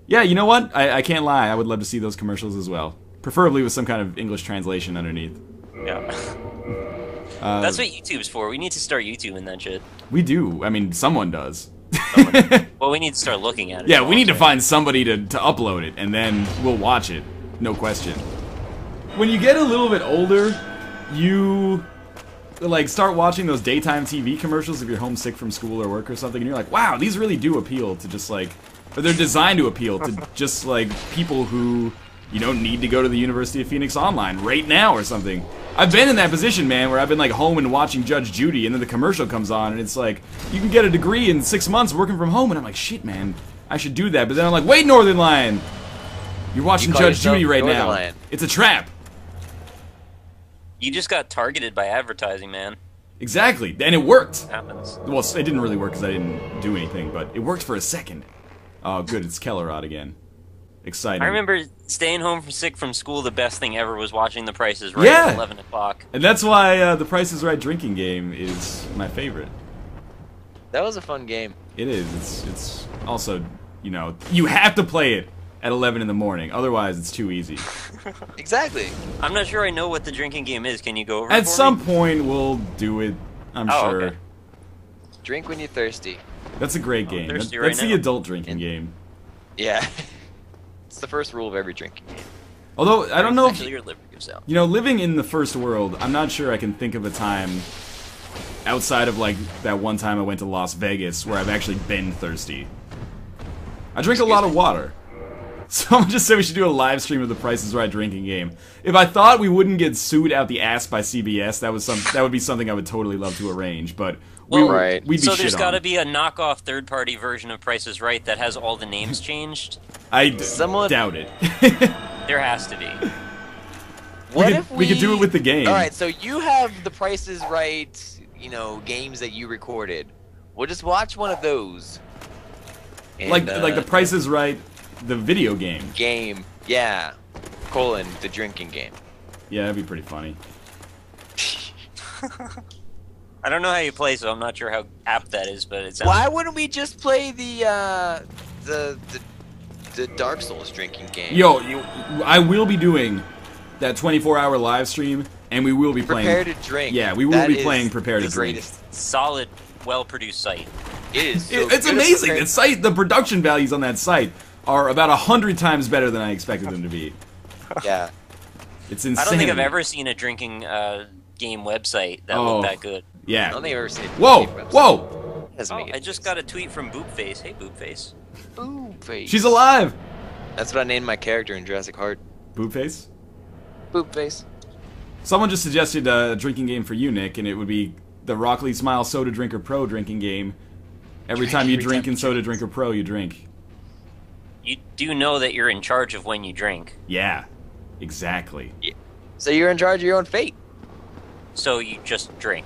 yeah, you know what? I can't lie. I would love to see those commercials as well. Preferably with some kind of English translation underneath. Yeah. That's what YouTube's for. We need to start YouTubing that shit. We do. I mean, someone does. Well, we need to start looking at it. Yeah, we need to find somebody to upload it, and then we'll watch it. No question. When you get a little bit older, you... like start watching those daytime TV commercials if you're homesick from school or work or something, and you're like, wow, these really do appeal to just like, or they're designed to appeal to just like people who, you know, need to go to the University of Phoenix online right now or something. I've been in that position, man, where I've been like home and watching Judge Judy, and then the commercial comes on, and it's like, you can get a degree in 6 months working from home, and I'm like, shit, man, I should do that. But then I'm like, wait, Northern Lion, you're watching Judge Judy right now. It's a trap. You just got targeted by advertising, man. Exactly, and it worked. It happens. Well, it didn't really work because I didn't do anything, but it worked for a second. Oh, good, it's Kellerod again. Exciting. I remember staying home sick from school, the best thing ever was watching The Price is Right at 11 o'clock. And that's why The Price is Right drinking game is my favorite. That was a fun game. It is. It's also, you know, you have to play it at 11 in the morning, otherwise it's too easy. Exactly. I'm not sure I know what the drinking game is. Can you go over it for me? At some point we'll do it, I'm sure. Okay. Drink when you're thirsty. That's a great game. That's right the adult drinking game. Yeah. It's the first rule of every drinking game. Although, I don't know if... You know, living in the first world, I'm not sure I can think of a time outside of, like, that one time I went to Las Vegas where I've actually been thirsty. I drink a lot of water. Someone just said we should do a live stream of The Price is Right drinking game. If I thought we wouldn't get sued out the ass by CBS, that would be something I would totally love to arrange. But we we'd be so there's got to be a knockoff third-party version of Price is Right that has all the names changed. I doubt it. There has to be. We could do it with the game. All right, so you have The Price is Right, you know, games that you recorded. We'll just watch one of those. And, like The Price is Right. The video game. Yeah. Colon, the drinking game. Yeah, that'd be pretty funny. I don't know how you play, so I'm not sure how apt that is, but it sounds... Why wouldn't we just play the Dark Souls drinking game? Yo, I will be doing that 24-hour live stream, and we will be playing... Prepare to Drink. Yeah, we will be playing Prepare to Drink. Greatest. Solid, well-produced site. It is. So it's amazing. The site, the production values on that site... are about 100 times better than I expected them to be. Yeah. It's insane. I don't think I've ever seen a drinking game website that looked that good. Yeah. I don't think I've ever seen a drinking game website. Whoa! I just got a tweet from Boopface. Hey, Boopface. Boopface. She's alive! That's what I named my character in Jurassic Heart. Boopface? Boop face. Someone just suggested a drinking game for you, Nick, and it would be the Rockleysmile Soda Drinker Pro drinking game. Every time you drink in Soda Drinker Pro, you drink. You do know that you're in charge of when you drink. Yeah, exactly. Yeah. So you're in charge of your own fate. So you just drink.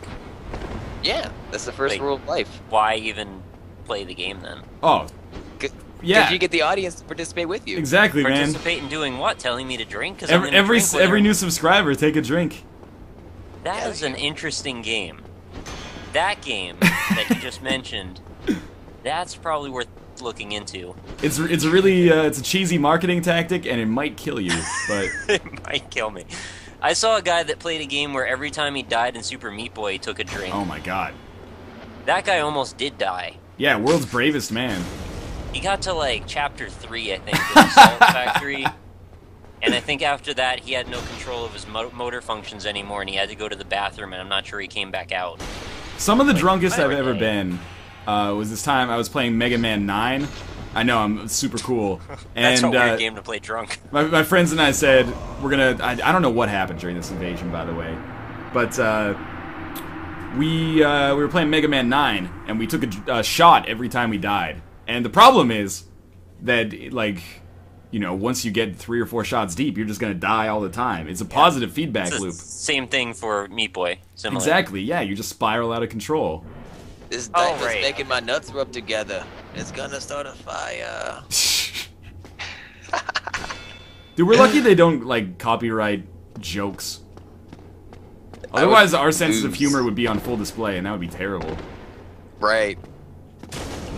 Yeah, that's the first rule of life. Why even play the game then? Oh, yeah. Because you get the audience to participate with you. Exactly, man. Participate in doing what? Telling me to drink? Because every new subscriber, take a drink. That is an interesting game. That game that you just mentioned, that's probably worth looking into. It's really it's a cheesy marketing tactic, and it might kill you. But it might kill me. I saw a guy that played a game where every time he died in Super Meat Boy, he took a drink. Oh my god. That guy almost did die. Yeah, world's bravest man. He got to, like, Chapter 3, I think, in the Salt Factory. And I think after that, he had no control of his motor functions anymore, and he had to go to the bathroom, and I'm not sure he came back out. Some of the drunkest I've ever been was this time I was playing Mega Man 9. I know, I'm super cool. That's a weird game to play drunk. My friends and I said, we're gonna... I don't know what happened during this invasion, by the way. But we were playing Mega Man 9, and we took a shot every time we died. And the problem is that, like, you know, once you get 3 or 4 shots deep, you're just gonna die all the time. It's a positive feedback loop. Same thing for Meat Boy. Similar. Exactly, yeah, you just spiral out of control. This diaper's making my nuts rub together. It's gonna start a fire. Dude, we're lucky they don't, like, copyright jokes. Otherwise, our sense of humor would be on full display, and that would be terrible. Right.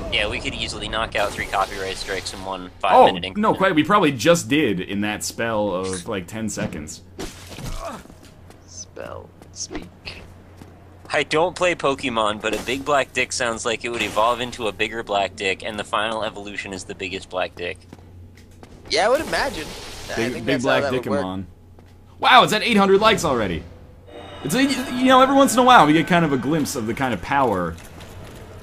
Yeah, we could easily knock out 3 copyright strikes in one 5-minute increment. No, quite. We probably just did in that spell of, like, 10 seconds. Spell. Speak. I don't play Pokemon, but a big black dick sounds like it would evolve into a bigger black dick, and the final evolution is the biggest black dick. Yeah, I would imagine. Big black dickamon. Wow, it's at 800 likes already. It's a, you know, every once in a while we get kind of a glimpse of the kind of power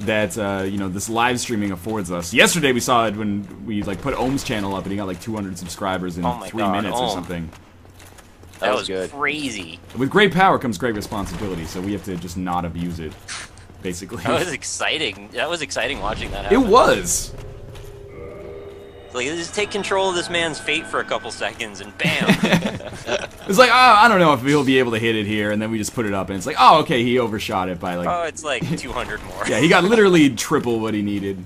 that you know, this live streaming affords us. Yesterday we saw it when we, like, put Ohm's channel up, and he got like 200 subscribers in 3 minutes or something. That was good. Crazy. With great power comes great responsibility, so we have to just not abuse it, basically. That was exciting. That was exciting watching that happen. It was. Like, just take control of this man's fate for a couple seconds, and bam. It's like, oh, I don't know if he'll be able to hit it here, and then we just put it up, and it's like, oh, okay, he overshot it by, like... Oh, it's like 200 more. Yeah, he got literally triple what he needed.